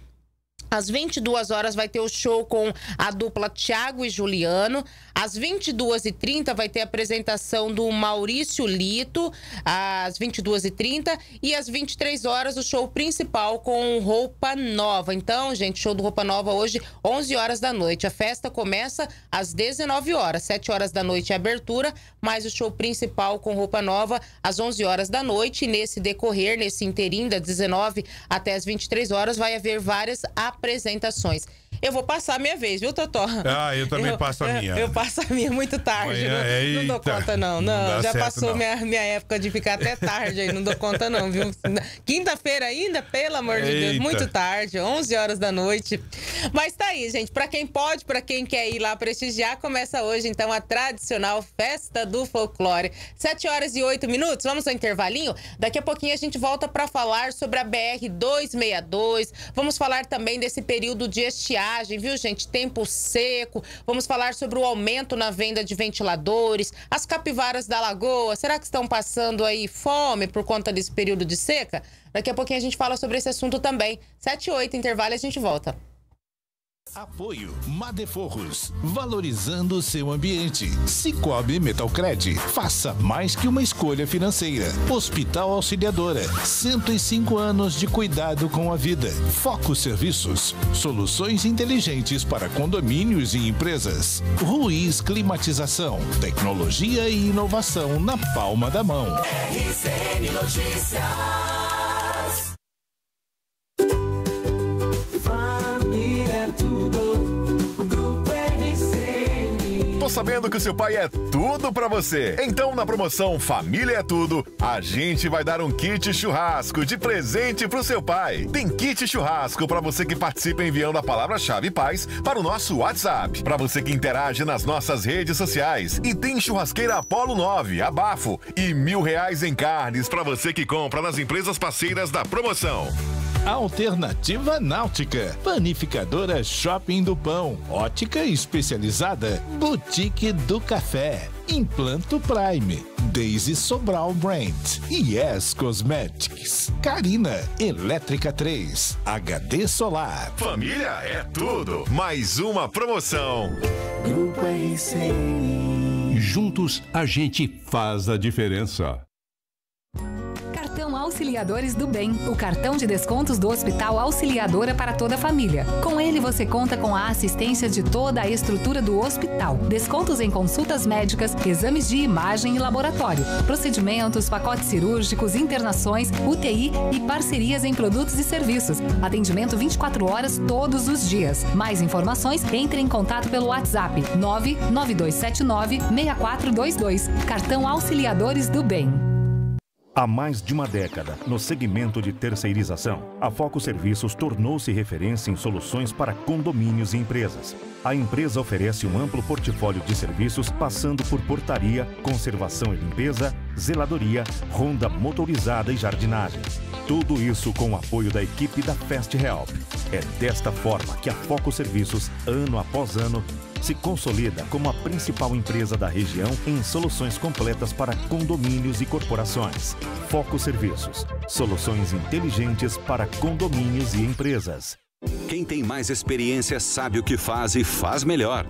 Às vinte e duas horas vai ter o show com a dupla Thiago e Juliano. Às vinte e duas e trinta vai ter a apresentação do Maurício Lito, às vinte e duas e trinta. E às vinte e três horas o show principal com Roupa Nova. Então, gente, show do Roupa Nova hoje, onze horas da noite. A festa começa às dezenove horas, sete horas da noite é a abertura, mas o show principal com Roupa Nova às onze horas da noite. E nesse decorrer, nesse interim, das dezenove até as vinte e três horas, vai haver várias apresentações. apresentações. Eu vou passar a minha vez, viu, Totó? Ah, eu também eu, passo a minha. Eu, eu passo a minha muito tarde. Amanhã, não, eita, não dou conta, não. Não, não já certo, passou não. Minha, minha época de ficar até tarde aí. Não dou conta, não, viu? Quinta-feira ainda, pelo amor eita. de Deus, muito tarde, onze horas da noite. Mas tá aí, gente. Pra quem pode, pra quem quer ir lá prestigiar, começa hoje, então, a tradicional Festa do Folclore. sete horas e oito minutos, vamos ao intervalinho? Daqui a pouquinho a gente volta pra falar sobre a B R duzentos e sessenta e dois. Vamos falar também desse período de estiagem, viu, gente? Tempo seco. Vamos falar sobre o aumento na venda de ventiladores. As capivaras da lagoa, será que estão passando aí fome por conta desse período de seca? Daqui a pouquinho a gente fala sobre esse assunto também. sete e oito, intervalo, a gente volta. Apoio Madeforros, valorizando o seu ambiente. Sicoob Metalcred, faça mais que uma escolha financeira. Hospital Auxiliadora, cento e cinco anos de cuidado com a vida. Foco Serviços, soluções inteligentes para condomínios e empresas. Ruiz Climatização, tecnologia e inovação na palma da mão. R C N Notícias. Tô sabendo que o seu pai é tudo pra você. Então, na promoção Família é Tudo, a gente vai dar um kit churrasco de presente pro seu pai. Tem kit churrasco pra você que participa enviando a palavra-chave Paz para o nosso WhatsApp, pra você que interage nas nossas redes sociais. E tem churrasqueira Apolo nove, abafo, e mil reais em carnes pra você que compra nas empresas parceiras da promoção. Alternativa Náutica, Panificadora Shopping do Pão, Ótica Especializada, Boutique do Café, Implanto Prime, Daisy Sobral Brand, Yes Cosmetics, Carina, Elétrica três, H D Solar. Família é tudo, mais uma promoção. Grupo R C N. Juntos a gente faz a diferença. Auxiliadores do Bem, o cartão de descontos do Hospital Auxiliadora para toda a família. Com ele você conta com a assistência de toda a estrutura do hospital. Descontos em consultas médicas, exames de imagem e laboratório, procedimentos, pacotes cirúrgicos, internações, U T I e parcerias em produtos e serviços. Atendimento vinte e quatro horas todos os dias. Mais informações, entre em contato pelo WhatsApp nove nove dois sete nove seis quatro dois dois. Cartão Auxiliadores do Bem. Há mais de uma década, no segmento de terceirização, a Foco Serviços tornou-se referência em soluções para condomínios e empresas. A empresa oferece um amplo portfólio de serviços passando por portaria, conservação e limpeza, zeladoria, ronda motorizada e jardinagem. Tudo isso com o apoio da equipe da Fast Help. É desta forma que a Foco Serviços, ano após ano, se consolida como a principal empresa da região em soluções completas para condomínios e corporações. Foco Serviços, soluções inteligentes para condomínios e empresas. Quem tem mais experiência sabe o que faz e faz melhor.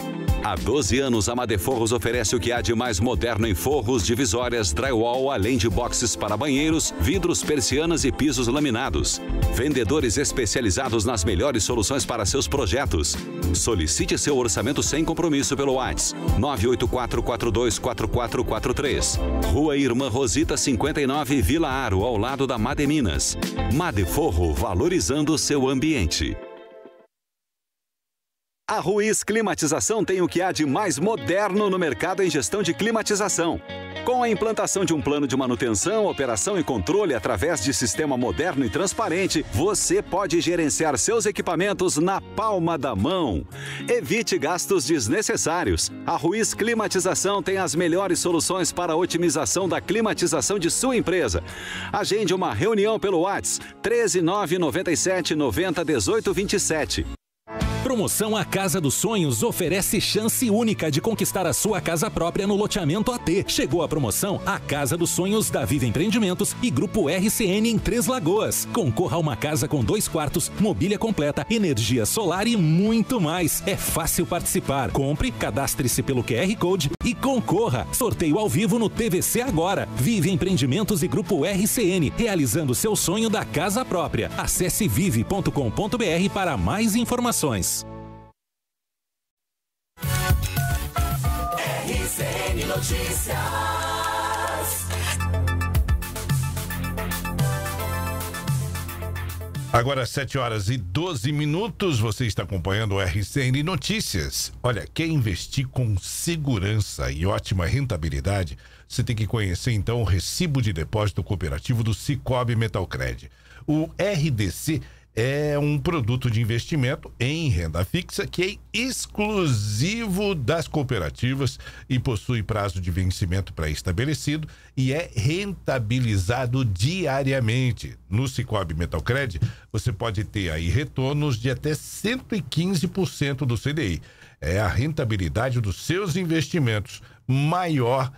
Há doze anos, a Madeforros oferece o que há de mais moderno em forros, divisórias, drywall, além de boxes para banheiros, vidros, persianas e pisos laminados. Vendedores especializados nas melhores soluções para seus projetos. Solicite seu orçamento sem compromisso pelo WhatsApp nove oito quatro quatro dois quatro quatro quatro três. Rua Irmã Rosita cinquenta e nove, Vila Aro, ao lado da Mademinas. Madeforro, valorizando seu ambiente. A Ruiz Climatização tem o que há de mais moderno no mercado em gestão de climatização. Com a implantação de um plano de manutenção, operação e controle através de sistema moderno e transparente, você pode gerenciar seus equipamentos na palma da mão. Evite gastos desnecessários. A Ruiz Climatização tem as melhores soluções para a otimização da climatização de sua empresa. Agende uma reunião pelo WhatsApp treze nove nove sete nove zero um oito dois sete. Promoção A Casa dos Sonhos oferece chance única de conquistar a sua casa própria no loteamento A T. Chegou a promoção A Casa dos Sonhos da Vive Empreendimentos e Grupo R C N em Três Lagoas. Concorra a uma casa com dois quartos, mobília completa, energia solar e muito mais. É fácil participar. Compre, cadastre-se pelo Q R Code e concorra. Sorteio ao vivo no T V C agora. Vive Empreendimentos e Grupo R C N, realizando seu sonho da casa própria. Acesse vive ponto com ponto br para mais informações. R C N Notícias. Agora às sete horas e doze minutos, você está acompanhando o R C N Notícias. Olha, quer investir com segurança e ótima rentabilidade? Você tem que conhecer então o recibo de depósito cooperativo do Sicoob Metalcred. O R D C é um produto de investimento em renda fixa que é exclusivo das cooperativas e possui prazo de vencimento pré-estabelecido e é rentabilizado diariamente. No Sicoob Metalcred, você pode ter aí retornos de até cento e quinze por cento do C D I. É a rentabilidade dos seus investimentos maior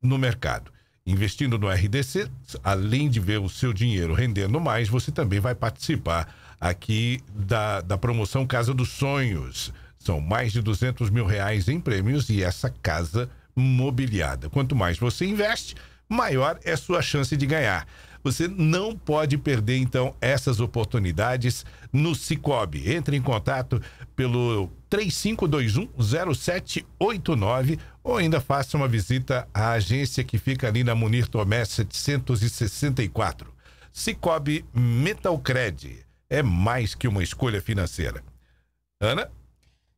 no mercado. Investindo no R D C, além de ver o seu dinheiro rendendo mais, você também vai participar aqui da, da promoção Casa dos Sonhos. São mais de duzentos mil reais em prêmios e essa casa mobiliada. Quanto mais você investe, maior é sua chance de ganhar. Você não pode perder, então, essas oportunidades no Sicoob. Entre em contato pelo três cinco dois um zero sete oito nove ou ainda faça uma visita à agência que fica ali na Munir Tomé setecentos e sessenta e quatro. Sicoob Metalcred é mais que uma escolha financeira. Ana?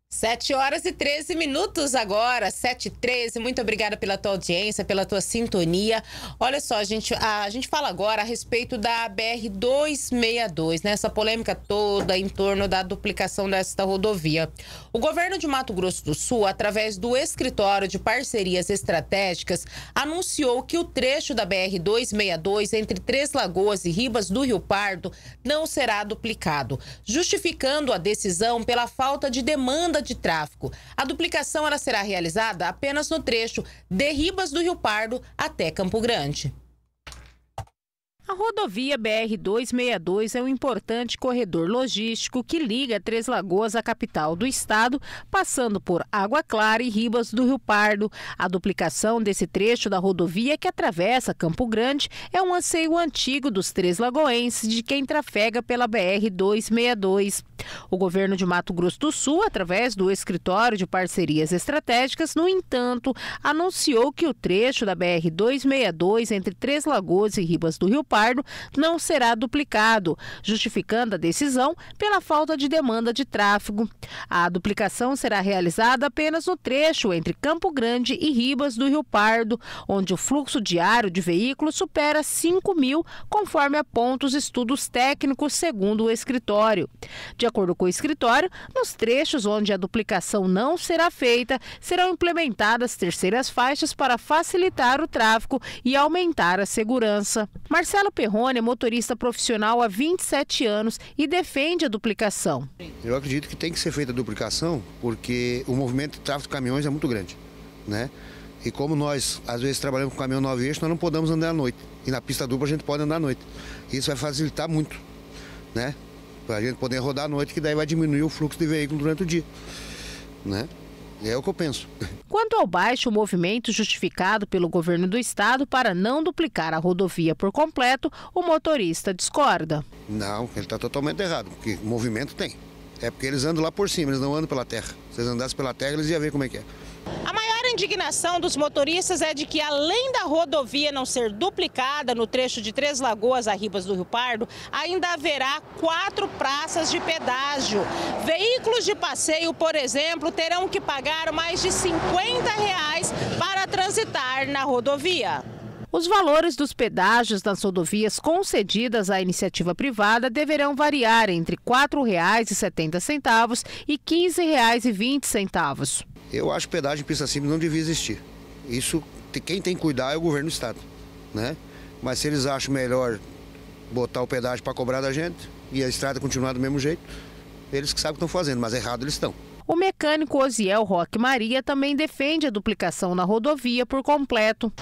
sete horas e treze minutos agora, sete e treze. Muito obrigada pela tua audiência, pela tua sintonia. Olha só, a gente, a, a gente fala agora a respeito da B R duzentos e sessenta e dois, né? Essa polêmica toda em torno da duplicação desta rodovia. O governo de Mato Grosso do Sul, através do Escritório de Parcerias Estratégicas, anunciou que o trecho da B R duzentos e sessenta e dois entre Três Lagoas e Ribas do Rio Pardo não será duplicado, justificando a decisão pela falta de demanda de de tráfego. A duplicação ela será realizada apenas no trecho de Ribas do Rio Pardo até Campo Grande. A rodovia B R duzentos e sessenta e dois é um importante corredor logístico que liga Três Lagoas à capital do estado, passando por Água Clara e Ribas do Rio Pardo. A duplicação desse trecho da rodovia que atravessa Campo Grande é um anseio antigo dos Três Lagoenses de quem trafega pela B R duzentos e sessenta e dois. O governo de Mato Grosso do Sul, através do Escritório de Parcerias Estratégicas, no entanto, anunciou que o trecho da B R duzentos e sessenta e dois entre Três Lagoas e Ribas do Rio Pardo não será duplicado, justificando a decisão pela falta de demanda de tráfego. A duplicação será realizada apenas no trecho entre Campo Grande e Ribas do Rio Pardo, onde o fluxo diário de veículos supera cinco mil, conforme apontam os estudos técnicos, segundo o escritório. De acordo com o escritório, nos trechos onde a duplicação não será feita, serão implementadas terceiras faixas para facilitar o tráfego e aumentar a segurança. Marcelo Perrone é motorista profissional há vinte e sete anos e defende a duplicação. Eu acredito que tem que ser feita a duplicação porque o movimento de tráfego de caminhões é muito grande, né? E como nós, às vezes, trabalhamos com caminhão nove eixos, nós não podemos andar à noite. E na pista dupla a gente pode andar à noite. Isso vai facilitar muito, né? Para a gente poder rodar à noite, que daí vai diminuir o fluxo de veículo durante o dia, né? É o que eu penso. Quanto ao baixo movimento justificado pelo governo do estado para não duplicar a rodovia por completo, o motorista discorda. Não, ele está totalmente errado, porque movimento tem. É porque eles andam lá por cima, eles não andam pela terra. Se eles andassem pela terra, eles iam ver como é que é. A maior indignação dos motoristas é de que, além da rodovia não ser duplicada no trecho de Três Lagoas a Ribas do Rio Pardo, ainda haverá quatro praças de pedágio. Veículos de passeio, por exemplo, terão que pagar mais de cinquenta reais para transitar na rodovia. Os valores dos pedágios nas rodovias concedidas à iniciativa privada deverão variar entre quatro reais e setenta centavos e quinze reais e vinte centavos. Eu acho que pedágio em pista simples não devia existir. Isso, quem tem que cuidar é o governo do estado, né? Mas se eles acham melhor botar o pedágio para cobrar da gente e a estrada continuar do mesmo jeito, Eles que sabem o que estão fazendo, mas errado eles estão. O mecânico Osiel Roque Maria também defende a duplicação na rodovia por completo.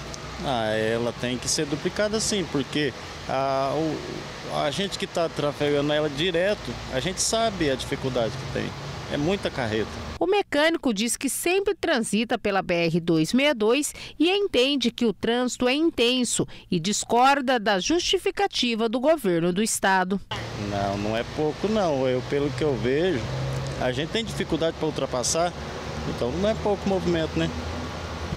Ah, ela tem que ser duplicada sim, porque a, o, a gente que está trafegando ela direto, a gente sabe a dificuldade que tem. É muita carreta. O mecânico diz que sempre transita pela B R duzentos e sessenta e dois e entende que o trânsito é intenso e discorda da justificativa do governo do estado. Não, não é pouco não. Eu, pelo que eu vejo, a gente tem dificuldade para ultrapassar, então não é pouco movimento, né?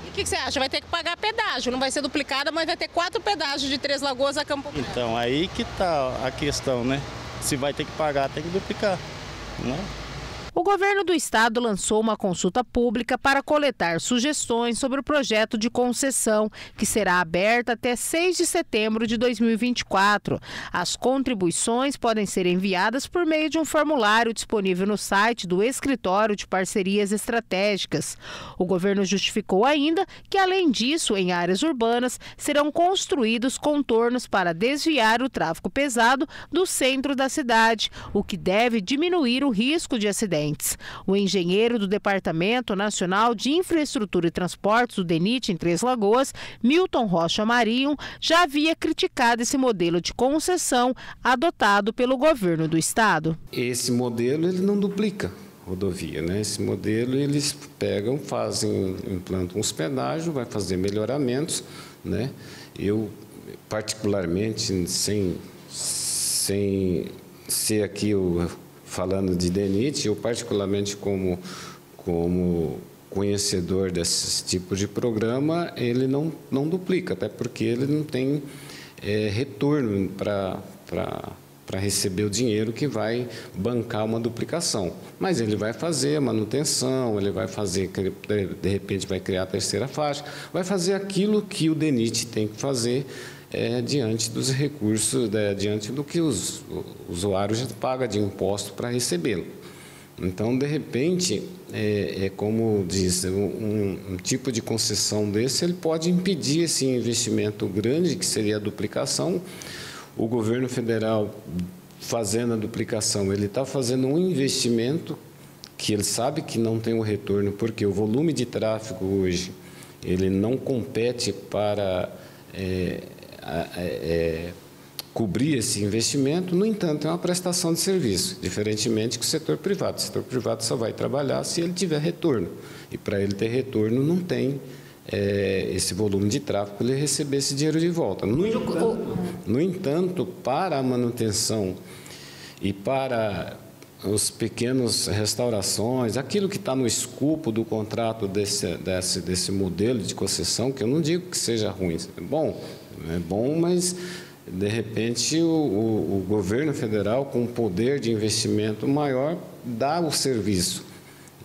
E o que, que você acha? Vai ter que pagar pedágio, não vai ser duplicada, mas vai ter quatro pedágios de Três Lagoas a Campo Grande. Então, aí que está a questão, né? Se vai ter que pagar, tem que duplicar, né? O governo do estado lançou uma consulta pública para coletar sugestões sobre o projeto de concessão, que será aberta até seis de setembro de dois mil e vinte e quatro. As contribuições podem ser enviadas por meio de um formulário disponível no site do Escritório de Parcerias Estratégicas. O governo justificou ainda que, além disso, em áreas urbanas, serão construídos contornos para desviar o tráfego pesado do centro da cidade, o que deve diminuir o risco de acidentes. O engenheiro do Departamento Nacional de Infraestrutura e Transportes, o D N I T, em Três Lagoas, Milton Rocha Marinho, já havia criticado esse modelo de concessão adotado pelo governo do estado. Esse modelo ele não duplica rodovia, né? Esse modelo eles pegam, fazem, implantam uns pedágios, vai fazer melhoramentos, né? Eu, particularmente, sem, sem ser aqui o... Falando de D N I T, eu particularmente como, como conhecedor desse tipo de programa, ele não, não duplica, até porque ele não tem é, retorno para para receber o dinheiro que vai bancar uma duplicação. Mas ele vai fazer manutenção, ele vai fazer, de repente vai criar a terceira faixa, vai fazer aquilo que o D N I T tem que fazer, É, diante dos recursos, é, diante do que os usuários já pagam de imposto para recebê-lo. Então, de repente, é, é como diz, um, um tipo de concessão desse, ele pode impedir esse investimento grande, que seria a duplicação. O governo federal, fazendo a duplicação, ele está fazendo um investimento que ele sabe que não tem o retorno, porque o volume de tráfego hoje, ele não compete para... É, É, é, cobrir esse investimento, no entanto, é uma prestação de serviço, diferentemente que o setor privado. O setor privado só vai trabalhar se ele tiver retorno. E para ele ter retorno, não tem é, esse volume de tráfego para ele receber esse dinheiro de volta. No entanto, no entanto, para a manutenção e para os pequenos restaurações, aquilo que está no escopo do contrato desse, desse, desse modelo de concessão, que eu não digo que seja ruim, é bom, É bom, mas, de repente, o, o, o governo federal, com poder de investimento maior, dá o serviço,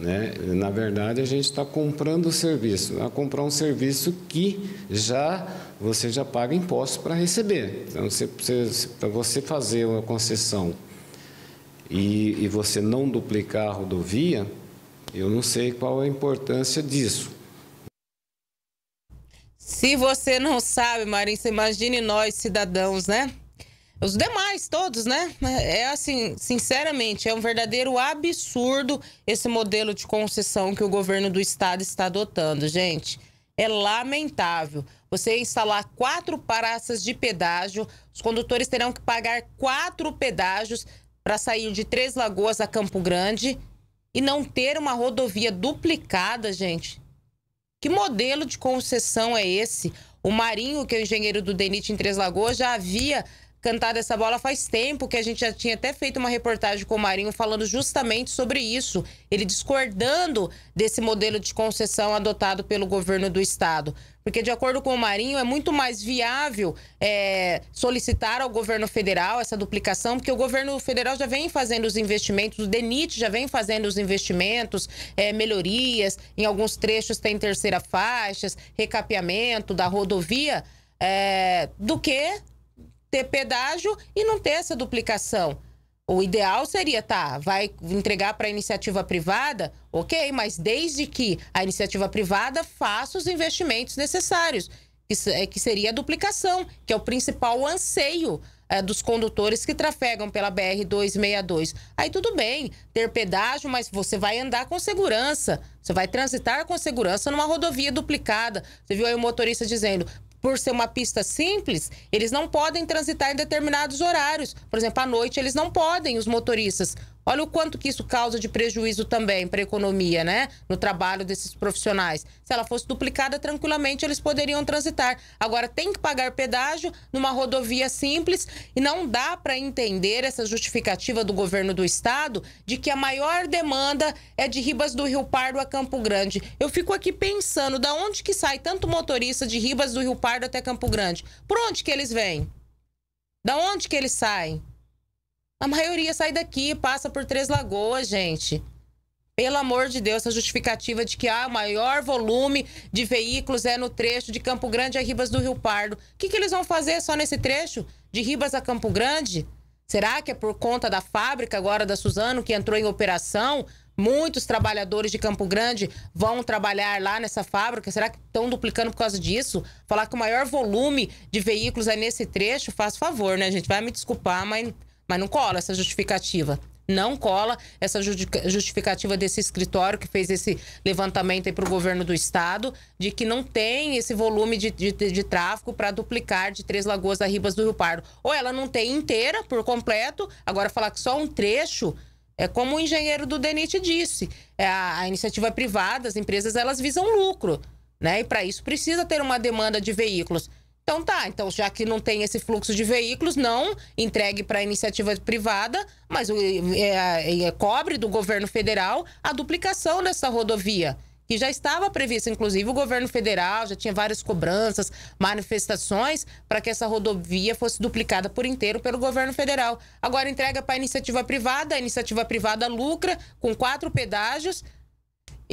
né? Na verdade, a gente está comprando o serviço. Vai comprar um serviço que já você já paga imposto para receber. Então, para você fazer uma concessão e, e você não duplicar a rodovia, eu não sei qual a importância disso. Se você não sabe, Marisa, imagine nós, cidadãos, né? Os demais, todos, né? É assim, sinceramente, é um verdadeiro absurdo esse modelo de concessão que o governo do estado está adotando, gente. É lamentável. Você instalar quatro praças de pedágio, os condutores terão que pagar quatro pedágios para sair de Três Lagoas a Campo Grande e não ter uma rodovia duplicada, gente. Que modelo de concessão é esse? O Marinho, que é o engenheiro do D N I T em Três Lagoas, já havia cantado essa bola faz tempo, que a gente já tinha até feito uma reportagem com o Marinho falando justamente sobre isso. Ele discordando desse modelo de concessão adotado pelo governo do estado. Porque, de acordo com o Marinho, é muito mais viável é, solicitar ao governo federal essa duplicação, porque o governo federal já vem fazendo os investimentos, o D N I T já vem fazendo os investimentos, é, melhorias, em alguns trechos tem terceira faixa, recapeamento da rodovia, é, do que ter pedágio e não ter essa duplicação. O ideal seria, tá, vai entregar para a iniciativa privada, ok, mas desde que a iniciativa privada faça os investimentos necessários, que seria a duplicação, que é o principal anseio é, dos condutores que trafegam pela B R duzentos e sessenta e dois. Aí tudo bem ter pedágio, mas você vai andar com segurança, você vai transitar com segurança numa rodovia duplicada. Você viu aí o motorista dizendo... Por ser uma pista simples, eles não podem transitar em determinados horários. Por exemplo, à noite eles não podem, os motoristas. Olha o quanto que isso causa de prejuízo também para a economia, né? No trabalho desses profissionais. Se ela fosse duplicada, tranquilamente eles poderiam transitar. Agora, tem que pagar pedágio numa rodovia simples e não dá para entender essa justificativa do governo do estado de que a maior demanda é de Ribas do Rio Pardo a Campo Grande. Eu fico aqui pensando, da onde que sai tanto motorista de Ribas do Rio Pardo até Campo Grande? Por onde que eles vêm? Da onde que eles saem? A maioria sai daqui, passa por Três Lagoas, gente. Pelo amor de Deus, essa justificativa de que ah, o maior volume de veículos é no trecho de Campo Grande a Ribas do Rio Pardo. O que, que eles vão fazer só nesse trecho de Ribas a Campo Grande? Será que é por conta da fábrica agora da Suzano que entrou em operação? Muitos trabalhadores de Campo Grande vão trabalhar lá nessa fábrica. Será que estão duplicando por causa disso? Falar que o maior volume de veículos é nesse trecho? Faz favor, né, gente? Vai me desculpar, mas... Mas não cola essa justificativa, não cola essa justificativa desse escritório que fez esse levantamento aí para o governo do estado, de que não tem esse volume de, de, de tráfego para duplicar de Três Lagoas a Ribas do Rio Pardo. Ou ela não tem inteira, por completo, agora falar que só um trecho... É como o engenheiro do D N I T disse, é a, a iniciativa privada, as empresas, elas visam lucro, né? E para isso precisa ter uma demanda de veículos. Então tá, então já que não tem esse fluxo de veículos, não entregue para a iniciativa privada, mas é, é, cobre do governo federal a duplicação dessa rodovia, que já estava prevista, inclusive o governo federal já tinha várias cobranças, manifestações para que essa rodovia fosse duplicada por inteiro pelo governo federal. Agora entrega para a iniciativa privada, a iniciativa privada lucra com quatro pedágios,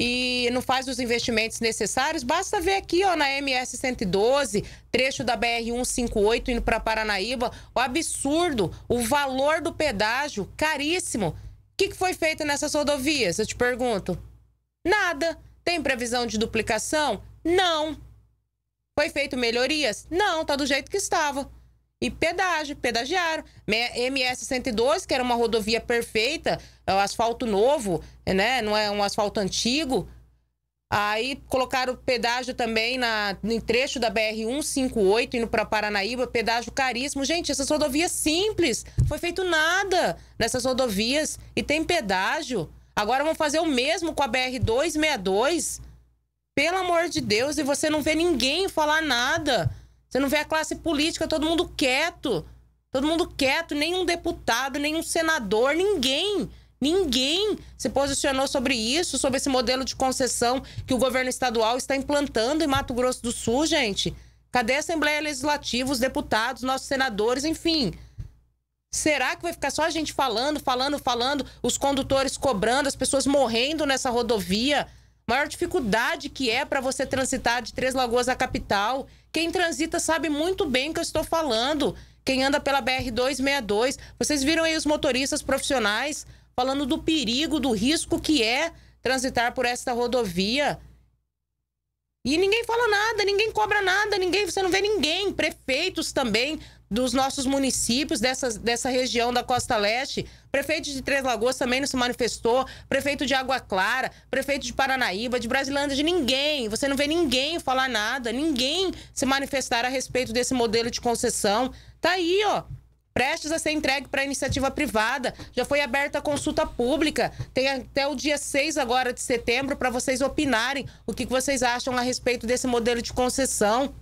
e não faz os investimentos necessários. Basta ver aqui, ó, na M S cento e doze, trecho da B R cento e cinquenta e oito indo para Paranaíba, o absurdo, o valor do pedágio, caríssimo. O que, que foi feito nessas rodovias? Eu te pergunto. Nada. Tem previsão de duplicação? Não. Foi feito melhorias? Não, tá do jeito que estava. E pedágio, pedagiaram. M S cento e doze, que era uma rodovia perfeita, é um asfalto novo, né? Não é um asfalto antigo. Aí colocaram pedágio também na, no trecho da B R cento e cinquenta e oito, indo para Paranaíba, pedágio caríssimo. Gente, essas rodovias simples, foi feito nada nessas rodovias e tem pedágio. Agora vão fazer o mesmo com a B R duzentos e sessenta e dois. Pelo amor de Deus, e você não vê ninguém falar nada. Você não vê a classe política, todo mundo quieto. Todo mundo quieto, nenhum deputado, nenhum senador, ninguém. Ninguém se posicionou sobre isso, sobre esse modelo de concessão que o governo estadual está implantando em Mato Grosso do Sul, gente. Cadê a Assembleia Legislativa, os deputados, nossos senadores, enfim... Será que vai ficar só a gente falando, falando, falando, os condutores cobrando, as pessoas morrendo nessa rodovia? Maior dificuldade que é para você transitar de Três Lagoas à capital. Quem transita sabe muito bem o que eu estou falando. Quem anda pela B R duzentos e sessenta e dois, vocês viram aí os motoristas profissionais falando do perigo, do risco que é transitar por essa rodovia. E ninguém fala nada, ninguém cobra nada, ninguém, você não vê ninguém. Prefeitos também dos nossos municípios, dessas, dessa região da Costa Leste. Prefeito de Três Lagoas também não se manifestou. Prefeito de Água Clara, prefeito de Paranaíba, de Brasilândia, de ninguém. Você não vê ninguém falar nada, ninguém se manifestar a respeito desse modelo de concessão. Tá aí, ó. Prestes a ser entregue para iniciativa privada, já foi aberta a consulta pública, tem até o dia seis agora de setembro para vocês opinarem o que vocês acham a respeito desse modelo de concessão.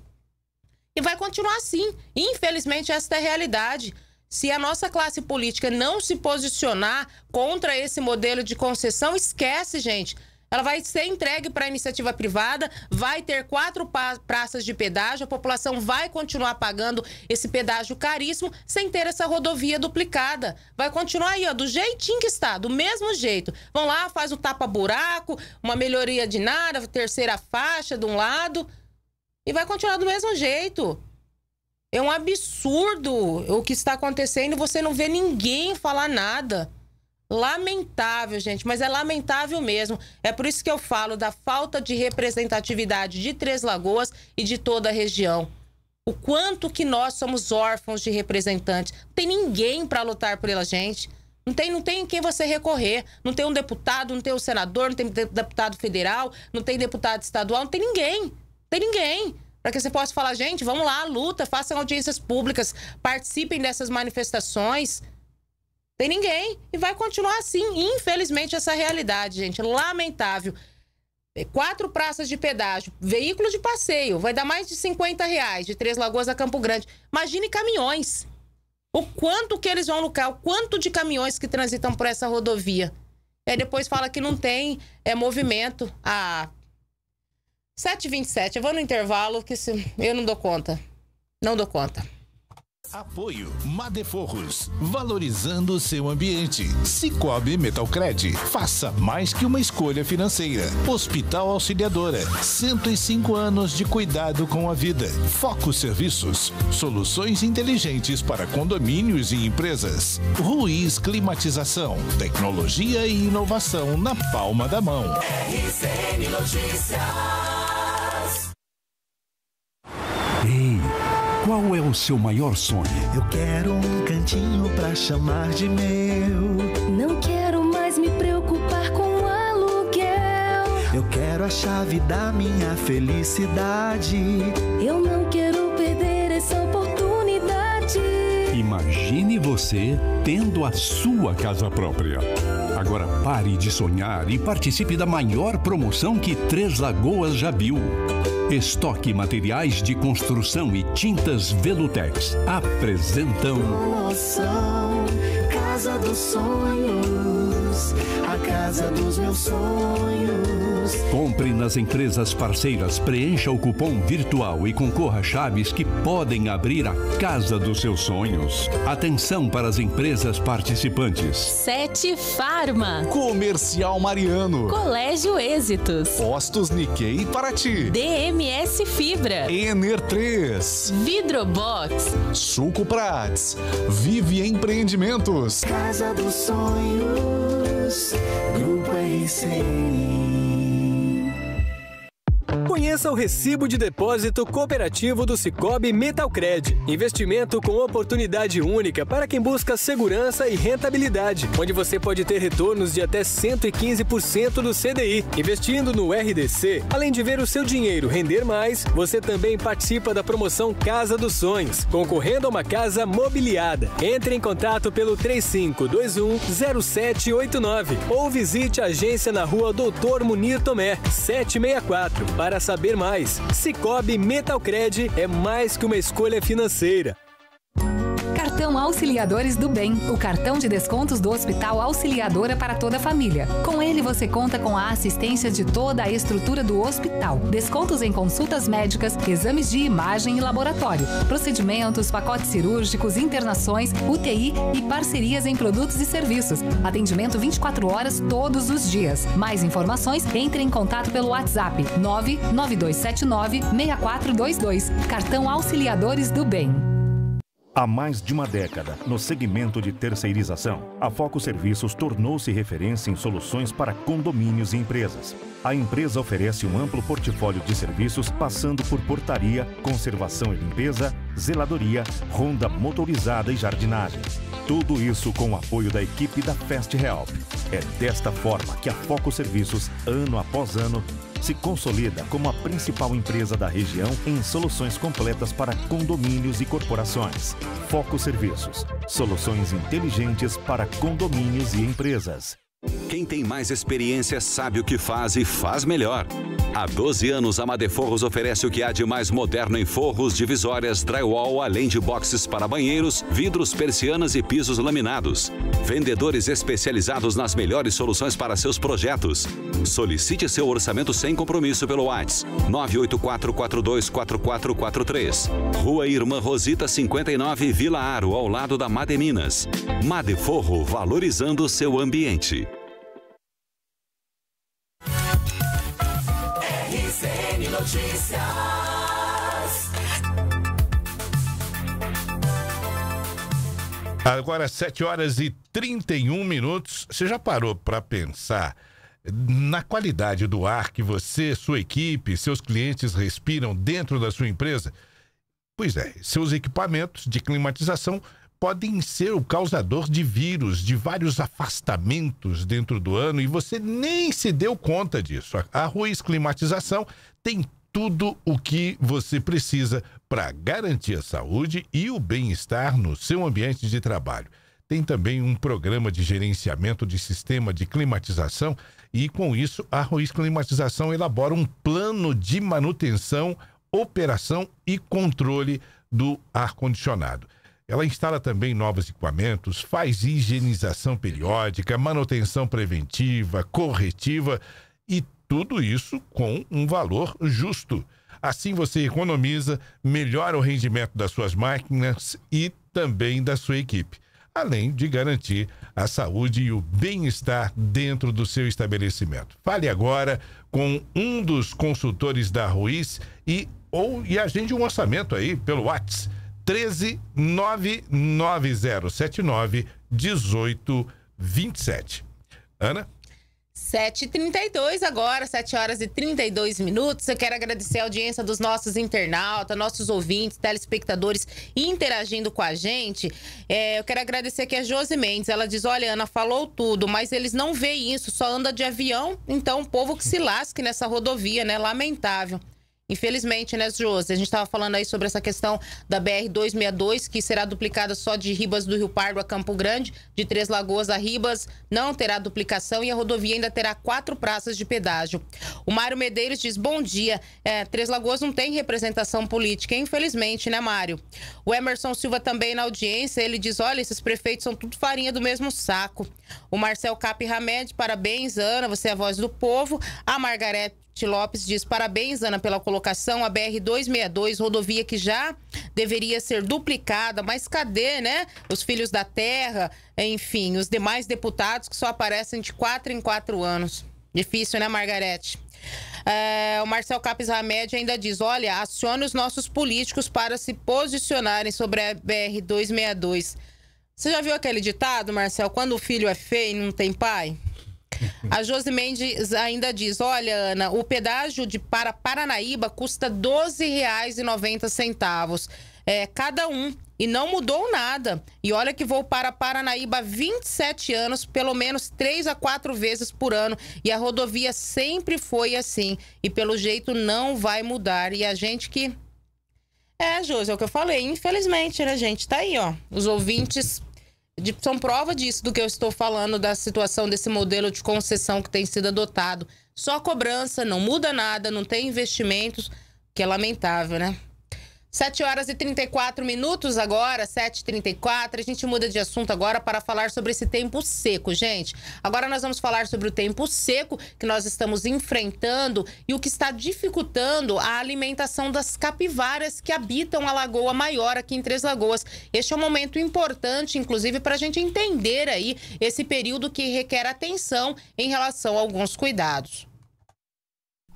E vai continuar assim, infelizmente esta é a realidade. Se a nossa classe política não se posicionar contra esse modelo de concessão, esquece, gente. Ela vai ser entregue para a iniciativa privada, vai ter quatro praças de pedágio, a população vai continuar pagando esse pedágio caríssimo sem ter essa rodovia duplicada. Vai continuar aí, ó, do jeitinho que está, do mesmo jeito. Vão lá, faz um tapa-buraco, uma melhoria de nada, terceira faixa de um lado e vai continuar do mesmo jeito. É um absurdo o que está acontecendo, você não vê ninguém falar nada. Lamentável, gente, mas é lamentável mesmo. É por isso que eu falo da falta de representatividade de Três Lagoas e de toda a região. O quanto que nós somos órfãos de representantes. Não tem ninguém para lutar pela gente. Não tem, não tem quem você recorrer. Não tem um deputado, não tem um senador, não tem deputado federal, não tem deputado estadual, não tem ninguém. Não tem ninguém. Para que você possa falar, gente, vamos lá, luta, façam audiências públicas, participem dessas manifestações. Não tem ninguém. E vai continuar assim, infelizmente, essa realidade, gente. Lamentável. Quatro praças de pedágio, veículo de passeio, vai dar mais de cinquenta reais de Três Lagoas a Campo Grande. Imagine caminhões. O quanto que eles vão lucrar, o quanto de caminhões que transitam por essa rodovia. E aí depois fala que não tem é, movimento. Ah, sete e vinte e sete, eu vou no intervalo que se... eu não dou conta. Não dou conta. Apoio Madeforros, valorizando o seu ambiente. Sicoob Metalcred, faça mais que uma escolha financeira. Hospital Auxiliadora, cento e cinco anos de cuidado com a vida. Foco Serviços, soluções inteligentes para condomínios e empresas. Ruiz Climatização, tecnologia e inovação na palma da mão. R C N Notícias. Ei. Qual é o seu maior sonho? Eu quero um cantinho pra chamar de meu. Não quero mais me preocupar com aluguel. Eu quero a chave da minha felicidade. Eu não quero perder essa oportunidade. Imagine você tendo a sua casa própria. Agora pare de sonhar e participe da maior promoção que Três Lagoas já viu. Estoque Materiais de Construção e Tintas Velutex apresentam Promoção Casa dos Sonhos, a casa dos meus sonhos. Compre nas empresas parceiras, preencha o cupom virtual e concorra a chaves que podem abrir a casa dos seus sonhos. Atenção para as empresas participantes: Sete Farma, Comercial Mariano, Colégio Êxitos, Postos Nikkei Paraty, D M M S Fibra, Ener três, Vidrobox, Suco Prats, Vive Empreendimentos, Casa dos Sonhos, Grupo R C N. Conheça o recibo de depósito cooperativo do Sicoob Metalcred, investimento com oportunidade única para quem busca segurança e rentabilidade, onde você pode ter retornos de até cento e quinze por cento do C D I. Investindo no R D C, além de ver o seu dinheiro render mais, você também participa da promoção Casa dos Sonhos, concorrendo a uma casa mobiliada. Entre em contato pelo três cinco dois um zero sete oito nove ou visite a agência na rua Doutor Munir Tomé, setecentos e sessenta e quatro, para saber mais. Sicoob Metalcred é mais que uma escolha financeira. Cartão Auxiliadores do Bem, o cartão de descontos do Hospital Auxiliadora para toda a família. Com ele você conta com a assistência de toda a estrutura do hospital. Descontos em consultas médicas, exames de imagem e laboratório, procedimentos, pacotes cirúrgicos, internações, U T I e parcerias em produtos e serviços. Atendimento vinte e quatro horas todos os dias. Mais informações, entre em contato pelo WhatsApp nove nove dois sete nove seis quatro dois dois. Cartão Auxiliadores do Bem. Há mais de uma década, no segmento de terceirização, a Foco Serviços tornou-se referência em soluções para condomínios e empresas. A empresa oferece um amplo portfólio de serviços passando por portaria, conservação e limpeza, zeladoria, ronda motorizada e jardinagem. Tudo isso com o apoio da equipe da Fast Help. É desta forma que a Foco Serviços, ano após ano, se consolida como a principal empresa da região em soluções completas para condomínios e corporações. Foco Serviços, soluções inteligentes para condomínios e empresas. Quem tem mais experiência sabe o que faz e faz melhor. Há doze anos, a Madeforros oferece o que há de mais moderno em forros, divisórias, drywall, além de boxes para banheiros, vidros, persianas e pisos laminados. Vendedores especializados nas melhores soluções para seus projetos. Solicite seu orçamento sem compromisso pelo WhatsApp nove oito quatro quatro dois quatro quatro quatro três. Rua Irmã Rosita cinquenta e nove, Vila Aro, ao lado da Made Minas. Madeforro, valorizando seu ambiente. R C N Notícias. Agora sete horas e trinta e um minutos. Você já parou para pensar na qualidade do ar que você, sua equipe, seus clientes respiram dentro da sua empresa? Pois é, seus equipamentos de climatização podem ser o causador de vírus, de vários afastamentos dentro do ano, e você nem se deu conta disso. A Ruiz Climatização tem tudo o que você precisa para garantir a saúde e o bem-estar no seu ambiente de trabalho. Tem também um programa de gerenciamento de sistema de climatização e, com isso, a Ruiz Climatização elabora um plano de manutenção, operação e controle do ar-condicionado. Ela instala também novos equipamentos, faz higienização periódica, manutenção preventiva, corretiva e tudo isso com um valor justo. Assim você economiza, melhora o rendimento das suas máquinas e também da sua equipe, além de garantir a saúde e o bem-estar dentro do seu estabelecimento. Fale agora com um dos consultores da Ruiz e, ou, e agende um orçamento aí pelo WhatsApp um três nove nove zero sete nove um oito dois sete. Ana? sete e trinta e dois agora, sete horas e trinta e dois minutos. Eu quero agradecer a audiência dos nossos internautas, nossos ouvintes, telespectadores interagindo com a gente. É, eu quero agradecer aqui a Josi Mendes. Ela diz, olha, Ana, falou tudo, mas eles não veem isso, só anda de avião. Então, o povo que se lasque nessa rodovia, né? Lamentável. Infelizmente, né, Josi? A gente estava falando aí sobre essa questão da B R duzentos e sessenta e dois, que será duplicada só de Ribas do Rio Pardo a Campo Grande, de Três Lagoas a Ribas, não terá duplicação e a rodovia ainda terá quatro praças de pedágio. O Mário Medeiros diz, bom dia, é, Três Lagoas não tem representação política, infelizmente, né, Mário? O Emerson Silva também na audiência, ele diz, olha, esses prefeitos são tudo farinha do mesmo saco. O Marcel Cap Hamed, parabéns, Ana, você é a voz do povo. A Margarete Lopes diz, parabéns, Ana, pela colocação. A B R duzentos e sessenta e dois, rodovia que já deveria ser duplicada, mas cadê, né? Os filhos da terra, enfim, os demais deputados que só aparecem de quatro em quatro anos. Difícil, né, Margarete? É, o Marcel Capes Hamed ainda diz, olha, acione os nossos políticos para se posicionarem sobre a B R duzentos e sessenta e dois. Você já viu aquele ditado, Marcel? Quando o filho é feio e não tem pai? A Josi Mendes ainda diz, olha, Ana, o pedágio de para Paranaíba custa doze reais e noventa centavos é, cada um, e não mudou nada. E olha que vou para Paranaíba há vinte e sete anos, pelo menos três a quatro vezes por ano, e a rodovia sempre foi assim, e pelo jeito não vai mudar. E a gente que... É, Josi, é o que eu falei, infelizmente, né, gente? Tá aí, ó, os ouvintes... De, são prova disso, do que eu estou falando, da situação desse modelo de concessão que tem sido adotado. Só cobrança, não muda nada, não tem investimentos, que é lamentável, né? sete horas e trinta e quatro minutos agora, sete e trinta e quatro, a gente muda de assunto agora para falar sobre esse tempo seco, gente. Agora nós vamos falar sobre o tempo seco que nós estamos enfrentando e o que está dificultando a alimentação das capivaras que habitam a Lagoa Maior aqui em Três Lagoas. Este é um momento importante, inclusive, para a gente entender aí esse período que requer atenção em relação a alguns cuidados.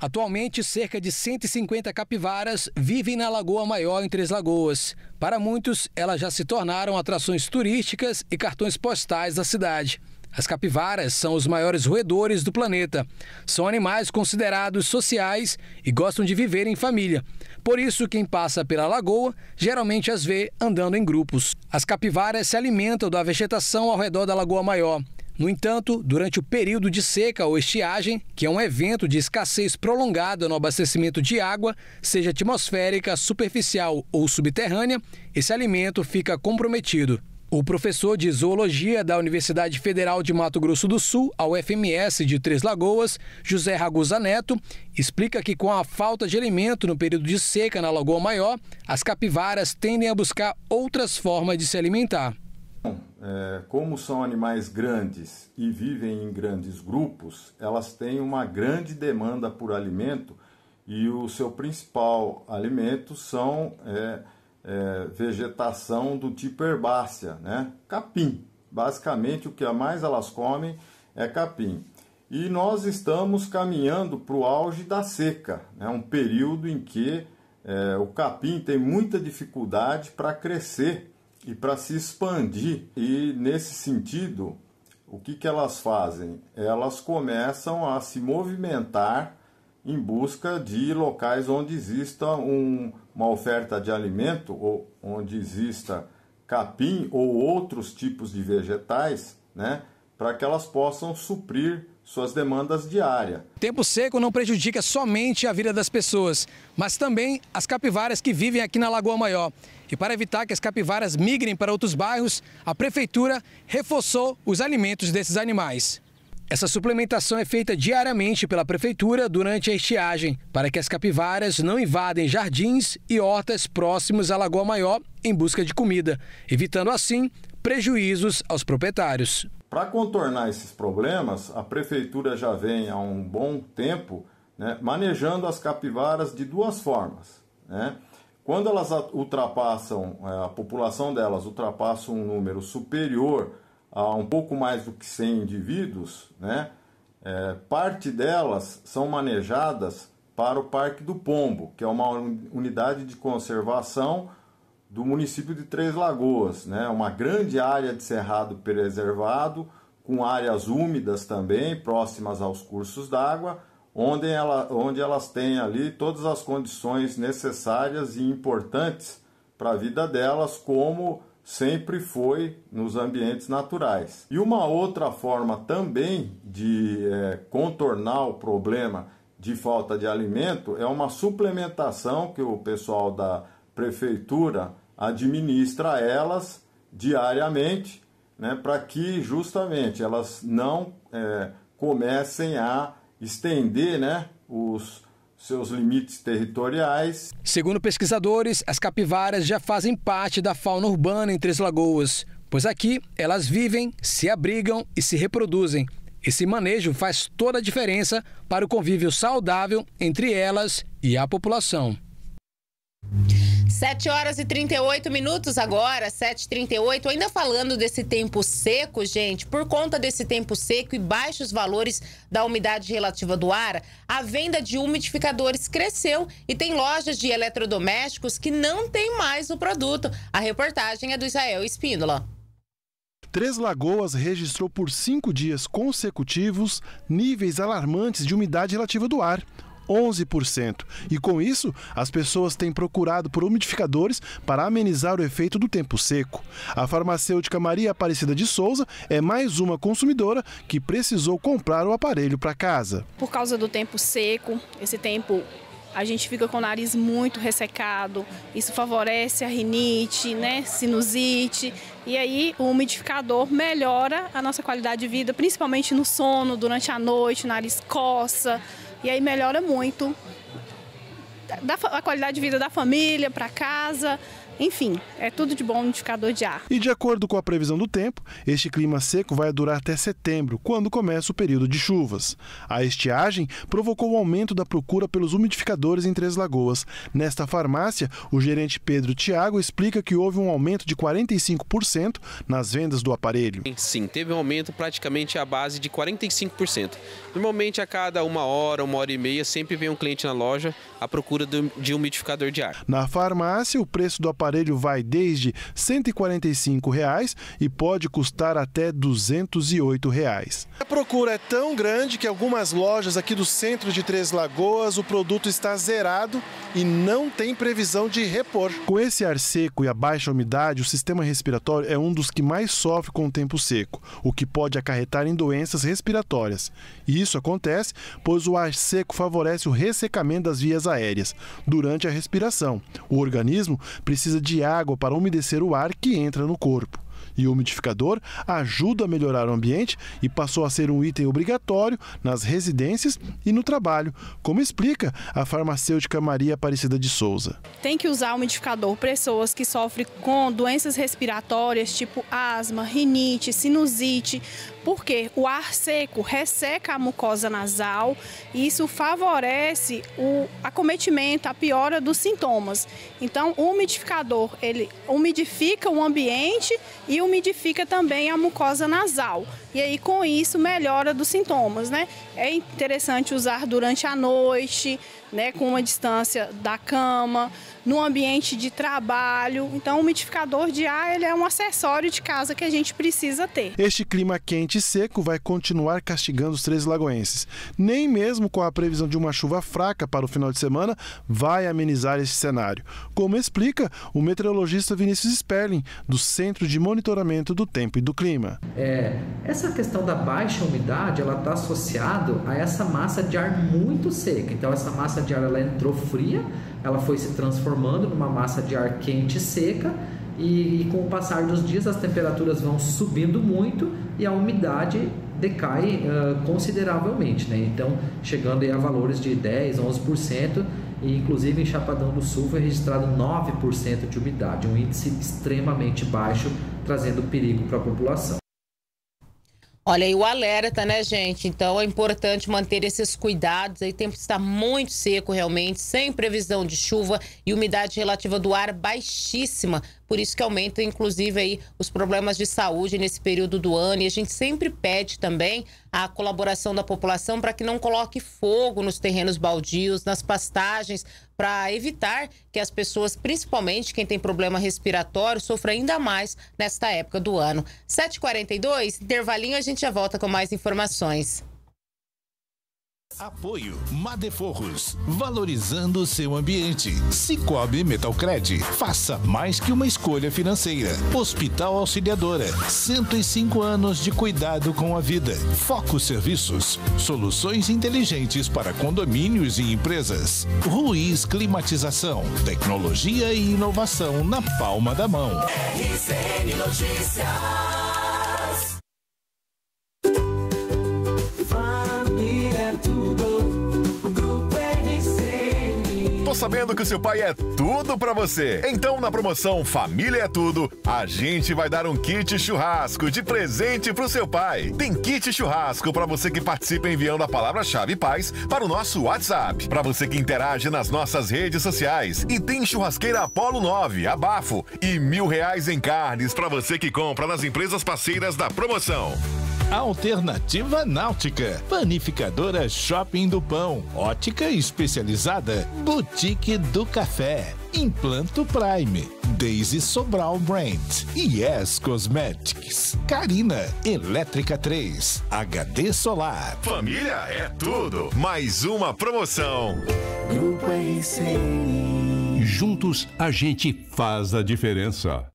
Atualmente, cerca de cento e cinquenta capivaras vivem na Lagoa Maior, em Três Lagoas. Para muitos, elas já se tornaram atrações turísticas e cartões postais da cidade. As capivaras são os maiores roedores do planeta. São animais considerados sociais e gostam de viver em família. Por isso, quem passa pela lagoa geralmente as vê andando em grupos. As capivaras se alimentam da vegetação ao redor da Lagoa Maior. No entanto, durante o período de seca ou estiagem, que é um evento de escassez prolongada no abastecimento de água, seja atmosférica, superficial ou subterrânea, esse alimento fica comprometido. O professor de Zoologia da Universidade Federal de Mato Grosso do Sul, a U F M S de Três Lagoas, José Ragusa Neto, explica que com a falta de alimento no período de seca na Lagoa Maior, as capivaras tendem a buscar outras formas de se alimentar. É, como são animais grandes e vivem em grandes grupos, elas têm uma grande demanda por alimento e o seu principal alimento são é, é, vegetação do tipo herbácea, né? Capim. Basicamente, o que mais elas comem é capim. E nós estamos caminhando para o auge da seca, né? Um período em que é, o capim tem muita dificuldade para crescer e para se expandir. E nesse sentido, o que que elas fazem? Elas começam a se movimentar em busca de locais onde exista um, uma oferta de alimento ou onde exista capim ou outros tipos de vegetais, né, para que elas possam suprir suas demandas diárias. Tempo seco não prejudica somente a vida das pessoas, mas também as capivaras que vivem aqui na Lagoa Maior. E para evitar que as capivaras migrem para outros bairros, a prefeitura reforçou os alimentos desses animais. Essa suplementação é feita diariamente pela prefeitura durante a estiagem, para que as capivaras não invadem jardins e hortas próximos à Lagoa Maior em busca de comida, evitando assim prejuízos aos proprietários. Para contornar esses problemas, a prefeitura já vem há um bom tempo, né, manejando as capivaras de duas formas, né? Quando elas ultrapassam, a população delas ultrapassa um número superior a um pouco mais do que cem indivíduos, né, é, parte delas são manejadas para o Parque do Pombo, que é uma unidade de conservação do município de Três Lagoas, né, uma grande área de cerrado preservado, com áreas úmidas também, próximas aos cursos d'água, onde, ela, onde elas têm ali todas as condições necessárias e importantes para a vida delas, como sempre foi nos ambientes naturais. E uma outra forma também de é, contornar o problema de falta de alimento é uma suplementação que o pessoal da prefeitura administra elas diariamente, né, para que justamente elas não é, comecem a estender, né, os seus limites territoriais. Segundo pesquisadores, as capivaras já fazem parte da fauna urbana em Três Lagoas, pois aqui elas vivem, se abrigam e se reproduzem. Esse manejo faz toda a diferença para o convívio saudável entre elas e a população. sete horas e trinta e oito minutos agora, sete e trinta e oito, ainda falando desse tempo seco, gente, por conta desse tempo seco e baixos valores da umidade relativa do ar, a venda de umidificadores cresceu e tem lojas de eletrodomésticos que não tem mais o produto. A reportagem é do Israel Espínola. Três Lagoas registrou por cinco dias consecutivos níveis alarmantes de umidade relativa do ar, onze por cento. E com isso, as pessoas têm procurado por umidificadores para amenizar o efeito do tempo seco. A farmacêutica Maria Aparecida de Souza é mais uma consumidora que precisou comprar o aparelho para casa. Por causa do tempo seco, esse tempo a gente fica com o nariz muito ressecado, isso favorece a rinite, né, sinusite, e aí o umidificador melhora a nossa qualidade de vida, principalmente no sono, durante a noite, o nariz coça. E aí melhora muito a qualidade de vida da família, para casa, enfim, é tudo de bom no indicador de ar. E de acordo com a previsão do tempo, este clima seco vai durar até setembro, quando começa o período de chuvas. A estiagem provocou o aumento da procura pelos umidificadores em Três Lagoas. Nesta farmácia, o gerente Pedro Thiago explica que houve um aumento de quarenta e cinco por cento nas vendas do aparelho. Sim, teve um aumento praticamente à base de quarenta e cinco por cento. Normalmente a cada uma hora, uma hora e meia, sempre vem um cliente na loja à procura de umidificador de ar. Na farmácia, o preço do aparelho vai desde cento e quarenta e cinco reais e pode custar até duzentos e oito reais. A procura é tão grande que algumas lojas aqui do centro de Três Lagoas o produto está zerado e não tem previsão de repor. Com esse ar seco e a baixa umidade, o sistema respiratório é um dos que mais sofre com o tempo seco, o que pode acarretar em doenças respiratórias. E isso acontece pois o ar seco favorece o ressecamento das vias aéreas. Durante a respiração, o organismo precisa de água para umedecer o ar que entra no corpo. E o umidificador ajuda a melhorar o ambiente e passou a ser um item obrigatório nas residências e no trabalho, como explica a farmacêutica Maria Aparecida de Souza. Tem que usar o umidificador pessoas que sofrem com doenças respiratórias, tipo asma, rinite, sinusite, porque o ar seco resseca a mucosa nasal e isso favorece o acometimento, a piora dos sintomas. Então, o umidificador, ele umidifica o ambiente e umidifica também a mucosa nasal. E aí, com isso, melhora dos sintomas, né? É interessante usar durante a noite, né, com uma distância da cama, no ambiente de trabalho. Então, o umidificador de ar ele é um acessório de casa que a gente precisa ter. Este clima quente e seco vai continuar castigando os três lagoenses. Nem mesmo com a previsão de uma chuva fraca para o final de semana vai amenizar esse cenário, como explica o meteorologista Vinícius Sperling, do Centro de Monitoramento do Tempo e do Clima. É, essa questão da baixa umidade ela está associada a essa massa de ar muito seca. Então, essa massa de ar ela entrou fria, ela foi se transformando numa massa de ar quente e seca, e, e com o passar dos dias as temperaturas vão subindo muito e a umidade decai uh, consideravelmente, né? Então, chegando aí a valores de dez, onze por cento, e inclusive em Chapadão do Sul foi registrado nove por cento de umidade, um índice extremamente baixo, trazendo perigo para a população. Olha aí o alerta, né, gente? Então é importante manter esses cuidados. Aí o tempo está muito seco realmente, sem previsão de chuva e umidade relativa do ar baixíssima. Por isso que aumenta, inclusive, aí, os problemas de saúde nesse período do ano. E a gente sempre pede também a colaboração da população para que não coloque fogo nos terrenos baldios, nas pastagens, para evitar que as pessoas, principalmente quem tem problema respiratório, sofra ainda mais nesta época do ano. sete e quarenta e dois, intervalinho, a gente já volta com mais informações. Apoio Madeforros, valorizando o seu ambiente. Sicoob Metalcred, faça mais que uma escolha financeira. Hospital Auxiliadora, cento e cinco anos de cuidado com a vida. Foco Serviços, soluções inteligentes para condomínios e empresas. Ruiz Climatização, tecnologia e inovação na palma da mão. R C N Notícias. Tô sabendo que o seu pai é tudo pra você. Então, na promoção Família é Tudo, a gente vai dar um kit churrasco de presente pro seu pai. Tem kit churrasco pra você que participa enviando a palavra-chave Paz para o nosso WhatsApp, pra você que interage nas nossas redes sociais. E tem churrasqueira Apolo nove, abafo, e mil reais em carnes pra você que compra nas empresas parceiras da promoção. Alternativa Náutica, Panificadora Shopping do Pão, Ótica Especializada, Boutique do Café, Implanto Prime, Daisy Sobral Brand, Yes Cosmetics, Carina, Elétrica três, H D Solar. Família é tudo! Mais uma promoção. Grupo R C N. Juntos a gente faz a diferença.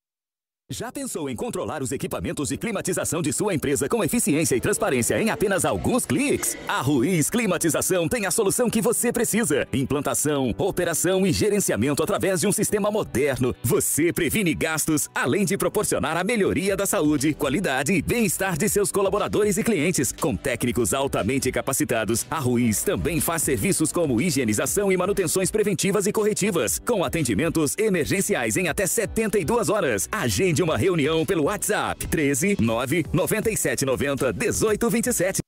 Já pensou em controlar os equipamentos de climatização de sua empresa com eficiência e transparência em apenas alguns cliques? A Ruiz Climatização tem a solução que você precisa. Implantação, operação e gerenciamento através de um sistema moderno. Você previne gastos, além de proporcionar a melhoria da saúde, qualidade e bem-estar de seus colaboradores e clientes. Com técnicos altamente capacitados, a Ruiz também faz serviços como higienização e manutenções preventivas e corretivas, com atendimentos emergenciais em até setenta e duas horas. Agende de uma reunião pelo WhatsApp treze, nove, noventa e sete, noventa, dezoito, vinte e sete.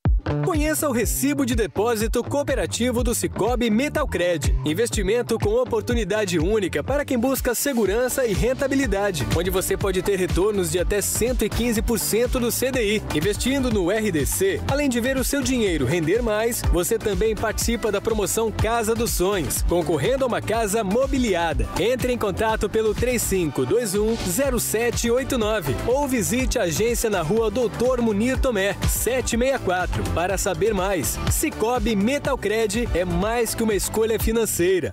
Conheça o recibo de depósito cooperativo do Sicoob Metalcred. Investimento com oportunidade única para quem busca segurança e rentabilidade, onde você pode ter retornos de até cento e quinze por cento do C D I. Investindo no R D C, além de ver o seu dinheiro render mais, você também participa da promoção Casa dos Sonhos, concorrendo a uma casa mobiliada. Entre em contato pelo três cinco dois um, zero sete oito nove ou visite a agência na rua Doutor Munir Tomé, setecentos e sessenta e quatro. Para saber mais, Sicoob Metalcred é mais que uma escolha financeira.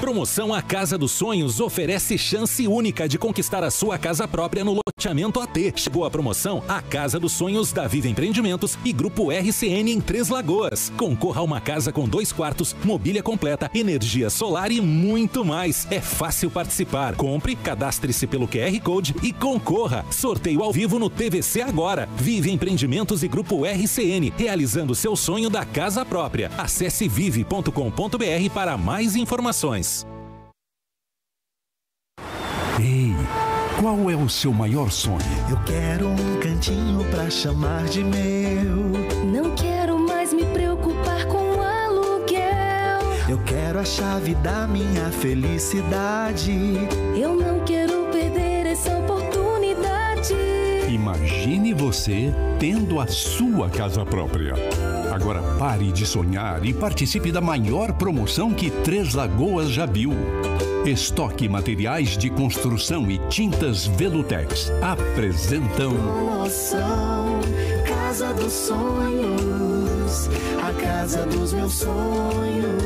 Promoção A Casa dos Sonhos oferece chance única de conquistar a sua casa própria no loteamento A T. Chegou a promoção A Casa dos Sonhos da Vive Empreendimentos e Grupo R C N em Três Lagoas. Concorra a uma casa com dois quartos, mobília completa, energia solar e muito mais. É fácil participar. Compre, cadastre-se pelo Q R Code e concorra. Sorteio ao vivo no T V C agora. Vive Empreendimentos e Grupo R C N, realizando seu sonho da casa própria. Acesse vive ponto com ponto br para mais informações. Ei, qual é o seu maior sonho? Eu quero um cantinho pra chamar de meu. Não quero mais me preocupar com aluguel. Eu quero a chave da minha felicidade. Eu não quero perder essa oportunidade. Imagine você tendo a sua casa própria. Agora pare de sonhar e participe da maior promoção que Três Lagoas já viu. Estoque Materiais de Construção e Tintas Velutex apresentam promoção Casa dos Sonhos, a casa dos meus sonhos.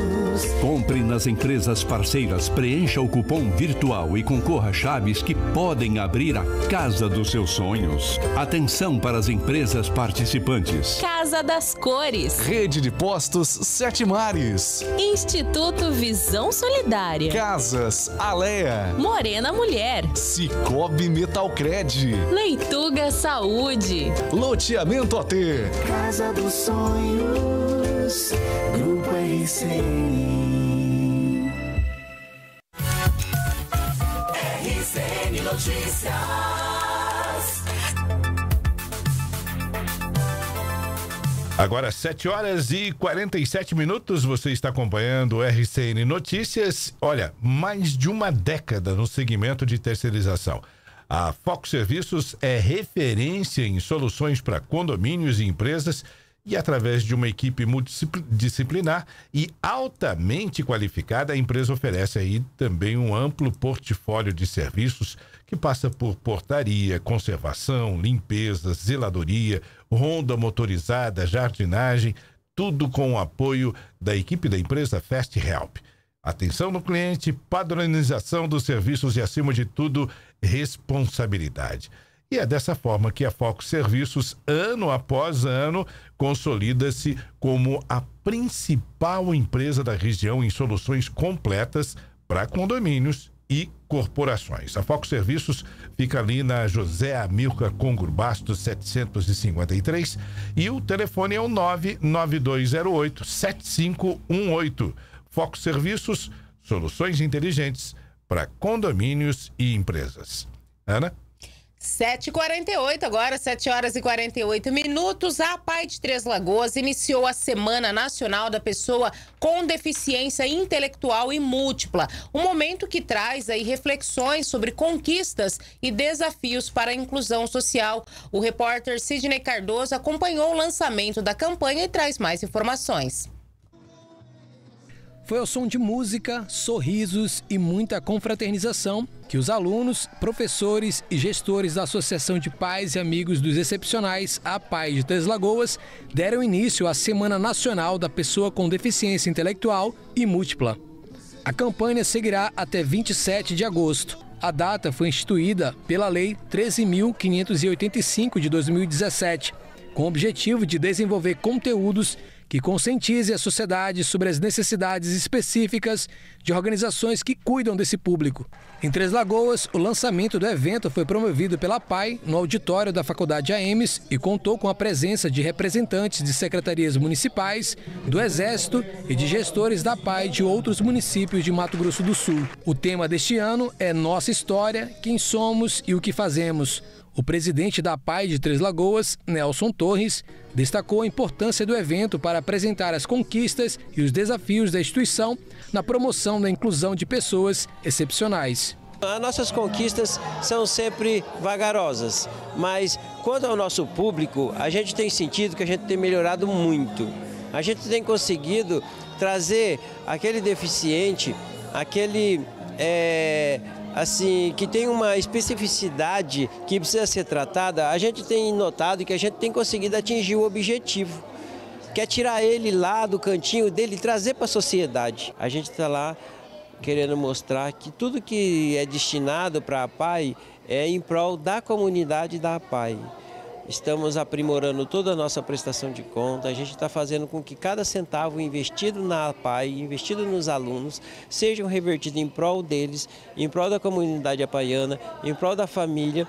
Compre nas empresas parceiras, preencha o cupom virtual e concorra a chaves que podem abrir a casa dos seus sonhos. Atenção para as empresas participantes. Casa das Cores, Rede de Postos Sete Mares, Instituto Visão Solidária, Casas Alea, Morena Mulher, Sicoob Metalcred, Leituga Saúde, Loteamento A T, Casa dos Sonhos, Grupo R C N. R C N Notícias. Agora sete horas e quarenta e sete minutos, você está acompanhando o R C N Notícias. Olha, mais de uma década no segmento de terceirização. A Foco Serviços é referência em soluções para condomínios e empresas e, através de uma equipe multidisciplinar e altamente qualificada, a empresa oferece aí também um amplo portfólio de serviços que passa por portaria, conservação, limpeza, zeladoria, ronda motorizada, jardinagem, tudo com o apoio da equipe da empresa Fast Help. Atenção no cliente, padronização dos serviços e, acima de tudo, responsabilidade. E é dessa forma que a Foco Serviços, ano após ano, consolida-se como a principal empresa da região em soluções completas para condomínios e corporações. A Foco Serviços fica ali na José Amilcar Congurbastos setecentos e cinquenta e três e o telefone é o nove nove dois zero oito sete cinco um oito. Foco Serviços, soluções inteligentes para condomínios e empresas. Ana? sete e quarenta e oito agora, sete horas e quarenta e oito minutos. A APAE de Três Lagoas iniciou a Semana Nacional da Pessoa com Deficiência Intelectual e Múltipla, um momento que traz aí reflexões sobre conquistas e desafios para a inclusão social. O repórter Sidney Cardoso acompanhou o lançamento da campanha e traz mais informações. Foi ao som de música, sorrisos e muita confraternização que os alunos, professores e gestores da Associação de Pais e Amigos dos Excepcionais, a APAE de Três Lagoas, deram início à Semana Nacional da Pessoa com Deficiência Intelectual e Múltipla. A campanha seguirá até vinte e sete de agosto. A data foi instituída pela Lei treze mil quinhentos e oitenta e cinco de dois mil e dezessete, com o objetivo de desenvolver conteúdos que conscientize a sociedade sobre as necessidades específicas de organizações que cuidam desse público. Em Três Lagoas, o lançamento do evento foi promovido pela APAE no auditório da Faculdade A M E S e contou com a presença de representantes de secretarias municipais, do Exército e de gestores da APAE de outros municípios de Mato Grosso do Sul. O tema deste ano é Nossa História, Quem Somos e o que Fazemos. O presidente da APAE de Três Lagoas, Nelson Torres, destacou a importância do evento para apresentar as conquistas e os desafios da instituição na promoção da inclusão de pessoas excepcionais. As nossas conquistas são sempre vagarosas, mas quanto ao nosso público, a gente tem sentido que a gente tem melhorado muito. A gente tem conseguido trazer aquele deficiente, aquele... É... assim, que tem uma especificidade que precisa ser tratada, a gente tem notado que a gente tem conseguido atingir o objetivo, que é tirar ele lá do cantinho dele e trazer para a sociedade. A gente está lá querendo mostrar que tudo que é destinado para a APAE é em prol da comunidade da APAE. Estamos aprimorando toda a nossa prestação de conta, a gente está fazendo com que cada centavo investido na APAE, investido nos alunos, sejam revertido em prol deles, em prol da comunidade apaiana, em prol da família,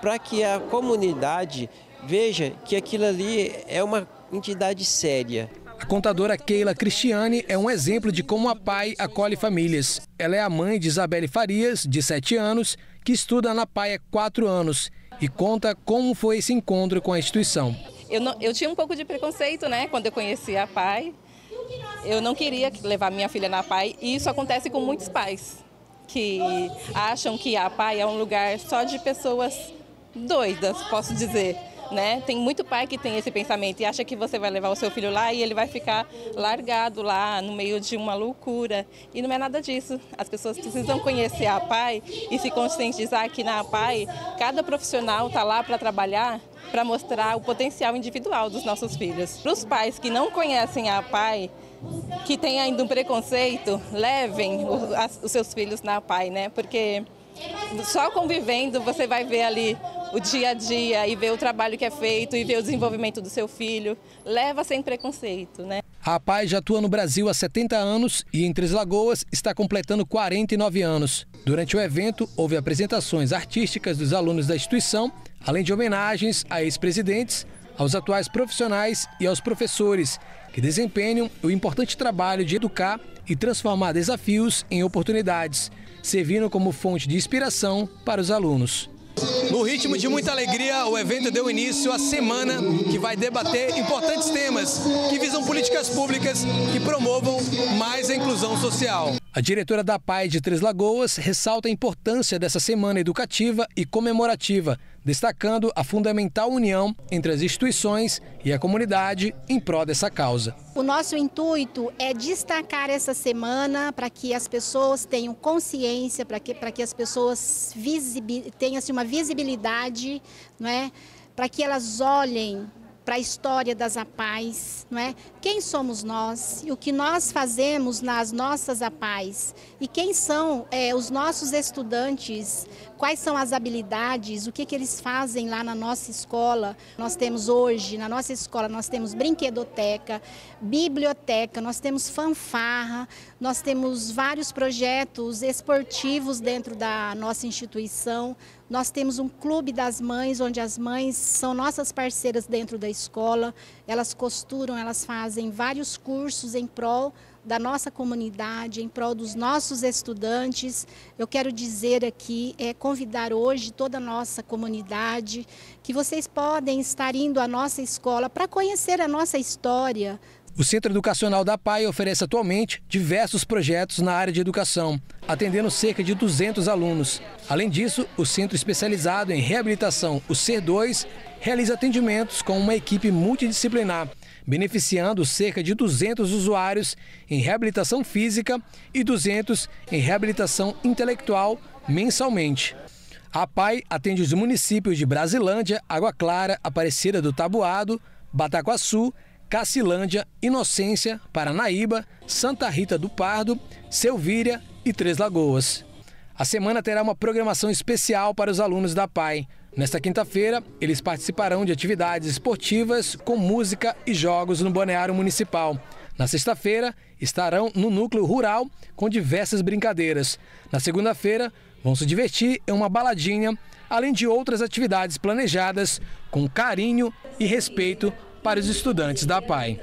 para que a comunidade veja que aquilo ali é uma entidade séria. A contadora Keila Cristiane é um exemplo de como a APAE acolhe famílias. Ela é a mãe de Isabelle Farias, de sete anos, que estuda na APAE há quatro anos. E conta como foi esse encontro com a instituição. Eu, não, eu tinha um pouco de preconceito, né, quando eu conheci a APAE. Eu não queria levar minha filha na APAE e isso acontece com muitos pais que acham que a APAE é um lugar só de pessoas doidas, posso dizer. Né? Tem muito pai que tem esse pensamento e acha que você vai levar o seu filho lá e ele vai ficar largado lá no meio de uma loucura. E não é nada disso. As pessoas precisam conhecer a APAE e se conscientizar que na APAE cada profissional está lá para trabalhar, para mostrar o potencial individual dos nossos filhos. Para os pais que não conhecem a APAE, que tem ainda um preconceito, levem os seus filhos na APAE, né? Porque só convivendo você vai ver ali o dia a dia e ver o trabalho que é feito e ver o desenvolvimento do seu filho. Leva sem preconceito, né? A APAE já atua no Brasil há setenta anos e em Três Lagoas está completando quarenta e nove anos. Durante o evento, houve apresentações artísticas dos alunos da instituição, além de homenagens a ex-presidentes, aos atuais profissionais e aos professores, que desempenham o importante trabalho de educar e transformar desafios em oportunidades, servindo como fonte de inspiração para os alunos. No ritmo de muita alegria, o evento deu início à semana que vai debater importantes temas que visam políticas públicas que promovam mais a inclusão social. A diretora da APAE de Três Lagoas ressalta a importância dessa semana educativa e comemorativa, destacando a fundamental união entre as instituições e a comunidade em prol dessa causa. O nosso intuito é destacar essa semana para que as pessoas tenham consciência, para que, para que as pessoas tenham assim, uma visibilidade, não é? Para que elas olhem para a história das APAEs, não é? Quem somos nós e o que nós fazemos nas nossas APAEs e quem são é, os nossos estudantes, quais são as habilidades, o que, que eles fazem lá na nossa escola. Nós temos hoje, na nossa escola, nós temos brinquedoteca, biblioteca, nós temos fanfarra, nós temos vários projetos esportivos dentro da nossa instituição. Nós temos um clube das mães, onde as mães são nossas parceiras dentro da escola. Elas costuram, elas fazem vários cursos em prol da nossa comunidade, em prol dos nossos estudantes. Eu quero dizer aqui, é, convidar hoje toda a nossa comunidade, que vocês podem estar indo à nossa escola para conhecer a nossa história. O Centro Educacional da APAE oferece atualmente diversos projetos na área de educação, atendendo cerca de duzentos alunos. Além disso, o Centro Especializado em Reabilitação, o C dois, realiza atendimentos com uma equipe multidisciplinar, beneficiando cerca de duzentos usuários em reabilitação física e duzentos em reabilitação intelectual mensalmente. A APAE atende os municípios de Brasilândia, Água Clara, Aparecida do Taboado, Bataguaçu, Cacilândia, Inocência, Paranaíba, Santa Rita do Pardo, Selvíria e Três Lagoas. A semana terá uma programação especial para os alunos da APAE. Nesta quinta-feira, eles participarão de atividades esportivas com música e jogos no balneário municipal. Na sexta-feira, estarão no núcleo rural com diversas brincadeiras. Na segunda-feira, vão se divertir em uma baladinha, além de outras atividades planejadas com carinho e respeito para os estudantes da APAE.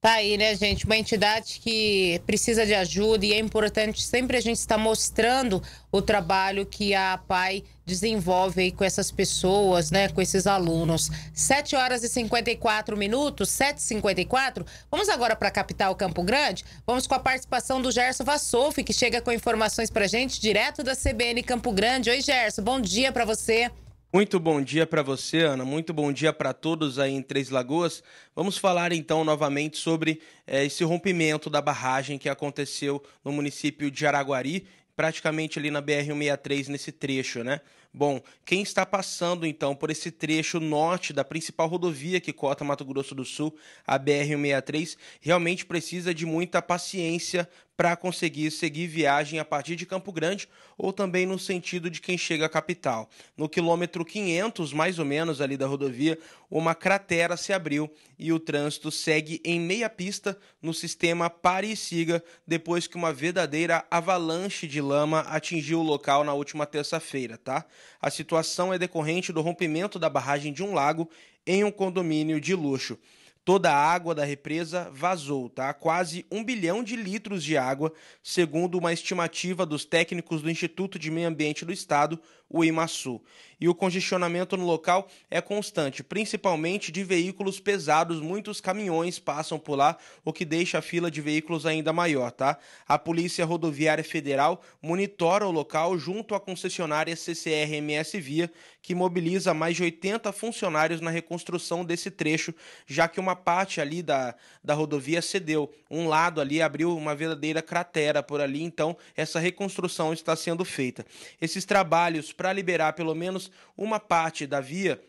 Tá aí, né, gente? Uma entidade que precisa de ajuda e é importante sempre a gente estar mostrando o trabalho que a APAE desenvolve aí com essas pessoas, né, com esses alunos. sete horas e cinquenta e quatro minutos, sete e cinquenta e quatro. Vamos agora para a capital, Campo Grande. Vamos com a participação do Gerson Vassolfi, que chega com informações para a gente direto da C B N Campo Grande. Oi, Gerson, bom dia para você. Muito bom dia para você, Ana. Muito bom dia para todos aí em Três Lagoas. Vamos falar então novamente sobre é, esse rompimento da barragem que aconteceu no município de Araguari, praticamente ali na B R cento e sessenta e três, nesse trecho, né? Bom, quem está passando, então, por esse trecho norte da principal rodovia que corta Mato Grosso do Sul, a B R cento e sessenta e três, realmente precisa de muita paciência para conseguir seguir viagem a partir de Campo Grande ou também no sentido de quem chega à capital. No quilômetro quinhentos, mais ou menos, ali da rodovia, uma cratera se abriu e o trânsito segue em meia pista no sistema pare e siga, depois que uma verdadeira avalanche de lama atingiu o local na última terça-feira, tá? A situação é decorrente do rompimento da barragem de um lago em um condomínio de luxo. Toda a água da represa vazou, tá? Quase um bilhão de litros de água, segundo uma estimativa dos técnicos do Instituto de Meio Ambiente do Estado, o Imaçu. E o congestionamento no local é constante, principalmente de veículos pesados. Muitos caminhões passam por lá, o que deixa a fila de veículos ainda maior, tá? A Polícia Rodoviária Federal monitora o local junto à concessionária C C R M S Via, que mobiliza mais de oitenta funcionários na reconstrução desse trecho, já que uma parte ali da, da rodovia cedeu. Um lado ali abriu uma verdadeira cratera por ali, então essa reconstrução está sendo feita. Esses trabalhos para liberar pelo menos uma parte da via,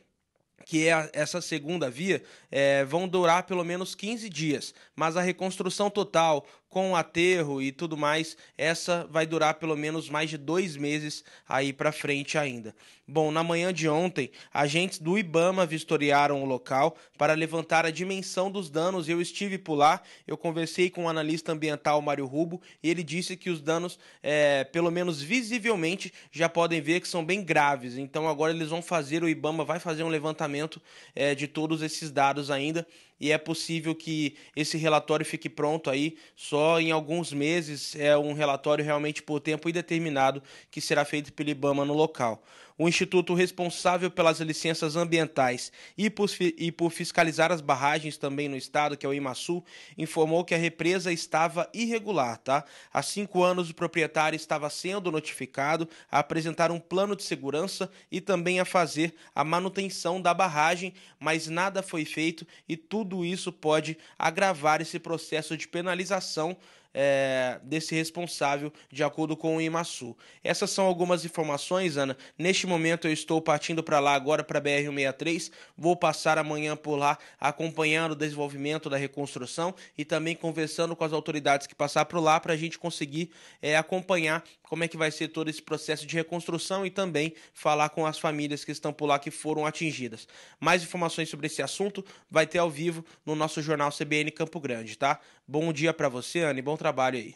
que é essa segunda via, é, vão durar pelo menos quinze dias, mas a reconstrução total, com aterro e tudo mais, essa vai durar pelo menos mais de dois meses aí para frente ainda. Bom, na manhã de ontem, agentes do Ibama vistoriaram o local para levantar a dimensão dos danos. Eu estive por lá, eu conversei com o analista ambiental Mário Rubo e ele disse que os danos, é, pelo menos visivelmente, já podem ver que são bem graves. Então agora eles vão fazer, o Ibama vai fazer um levantamento é, de todos esses dados ainda. E é possível que esse relatório fique pronto aí só em alguns meses. É um relatório realmente por tempo indeterminado que será feito pelo Ibama no local. O instituto responsável pelas licenças ambientais e por, e por fiscalizar as barragens também no estado, que é o Imaçu, informou que a represa estava irregular, tá? Há cinco anos o proprietário estava sendo notificado a apresentar um plano de segurança e também a fazer a manutenção da barragem, mas nada foi feito e tudo isso pode agravar esse processo de penalização É, desse responsável, de acordo com o Imaçu. Essas são algumas informações, Ana. Neste momento eu estou partindo para lá agora, para a B R cento e sessenta e três, vou passar amanhã por lá acompanhando o desenvolvimento da reconstrução e também conversando com as autoridades que passar por lá para a gente conseguir é, acompanhar como é que vai ser todo esse processo de reconstrução e também falar com as famílias que estão por lá, que foram atingidas. Mais informações sobre esse assunto vai ter ao vivo no nosso jornal C B N Campo Grande, tá? Bom dia para você, Ana, e bom trabalho. trabalho aí.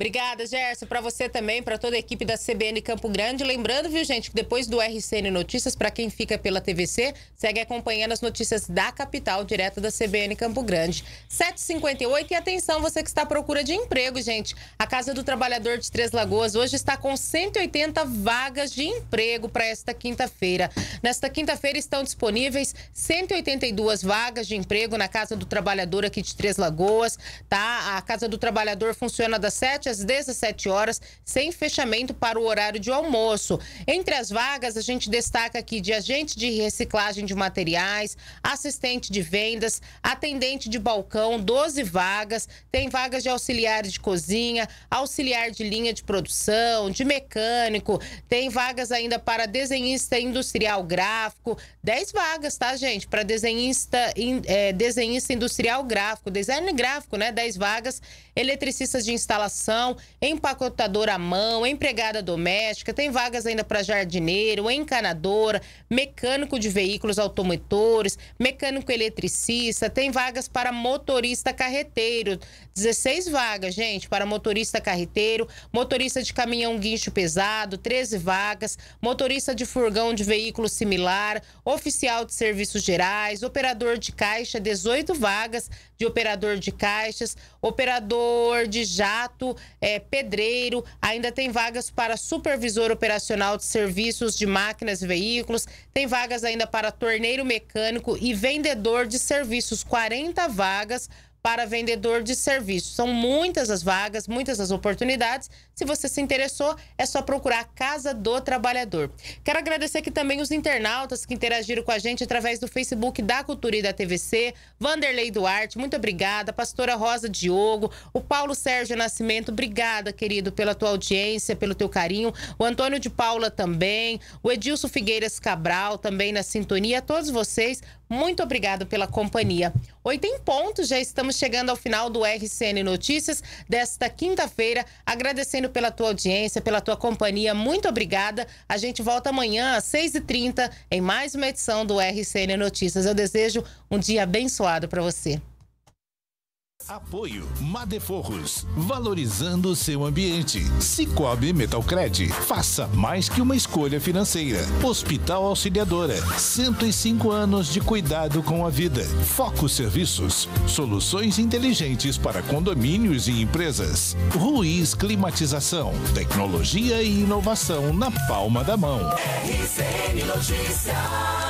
Obrigada, Gerson, para você também, para toda a equipe da C B N Campo Grande. Lembrando, viu, gente, que depois do R C N Notícias, para quem fica pela T V C, segue acompanhando as notícias da capital, direto da C B N Campo Grande. sete e cinquenta e oito, e atenção, você que está à procura de emprego, gente. A Casa do Trabalhador de Três Lagoas hoje está com cento e oitenta vagas de emprego para esta quinta-feira. Nesta quinta-feira estão disponíveis cento e oitenta e duas vagas de emprego na Casa do Trabalhador aqui de Três Lagoas, tá? A Casa do Trabalhador funciona das sete às dezessete horas, sem fechamento para o horário de almoço. Entre as vagas, a gente destaca aqui de agente de reciclagem de materiais, assistente de vendas, atendente de balcão, doze vagas, tem vagas de auxiliar de cozinha, auxiliar de linha de produção, de mecânico, tem vagas ainda para desenhista industrial gráfico, dez vagas, tá, gente? Para desenhista, é, desenhista industrial gráfico, design gráfico, né? dez vagas, eletricistas de instalação, empacotadora à mão, empregada doméstica, tem vagas ainda para jardineiro, encanadora, mecânico de veículos automotores, mecânico eletricista, tem vagas para motorista carreteiro, dezesseis vagas, gente, para motorista carreteiro, motorista de caminhão guincho pesado, treze vagas, motorista de furgão de veículo similar, oficial de serviços gerais, operador de caixa, dezoito vagas de operador de caixas, operador de jato, É, pedreiro, ainda tem vagas para supervisor operacional de serviços de máquinas e veículos, tem vagas ainda para torneiro mecânico e vendedor de serviços, quarenta vagas para vendedor de serviços. São muitas as vagas, muitas as oportunidades. Se você se interessou, é só procurar a Casa do Trabalhador. Quero agradecer aqui também os internautas que interagiram com a gente através do Facebook da Cultura e da T V C. Vanderlei Duarte, muito obrigada. Pastora Rosa Diogo, o Paulo Sérgio Nascimento, obrigada, querido, pela tua audiência, pelo teu carinho. O Antônio de Paula também, o Edilson Figueiras Cabral também na sintonia. A todos vocês, muito obrigado pela companhia. Oito em ponto, já estamos chegando ao final do R C N Notícias desta quinta-feira. Agradecendo pela tua audiência, pela tua companhia, muito obrigada. A gente volta amanhã às seis e trinta em mais uma edição do R C N Notícias. Eu desejo um dia abençoado para você. Apoio Madeforros, valorizando o seu ambiente. Sicoob Metalcred, faça mais que uma escolha financeira. Hospital Auxiliadora, cento e cinco anos de cuidado com a vida. Foco Serviços, soluções inteligentes para condomínios e empresas. Ruiz Climatização, tecnologia e inovação na palma da mão. R C N Notícias.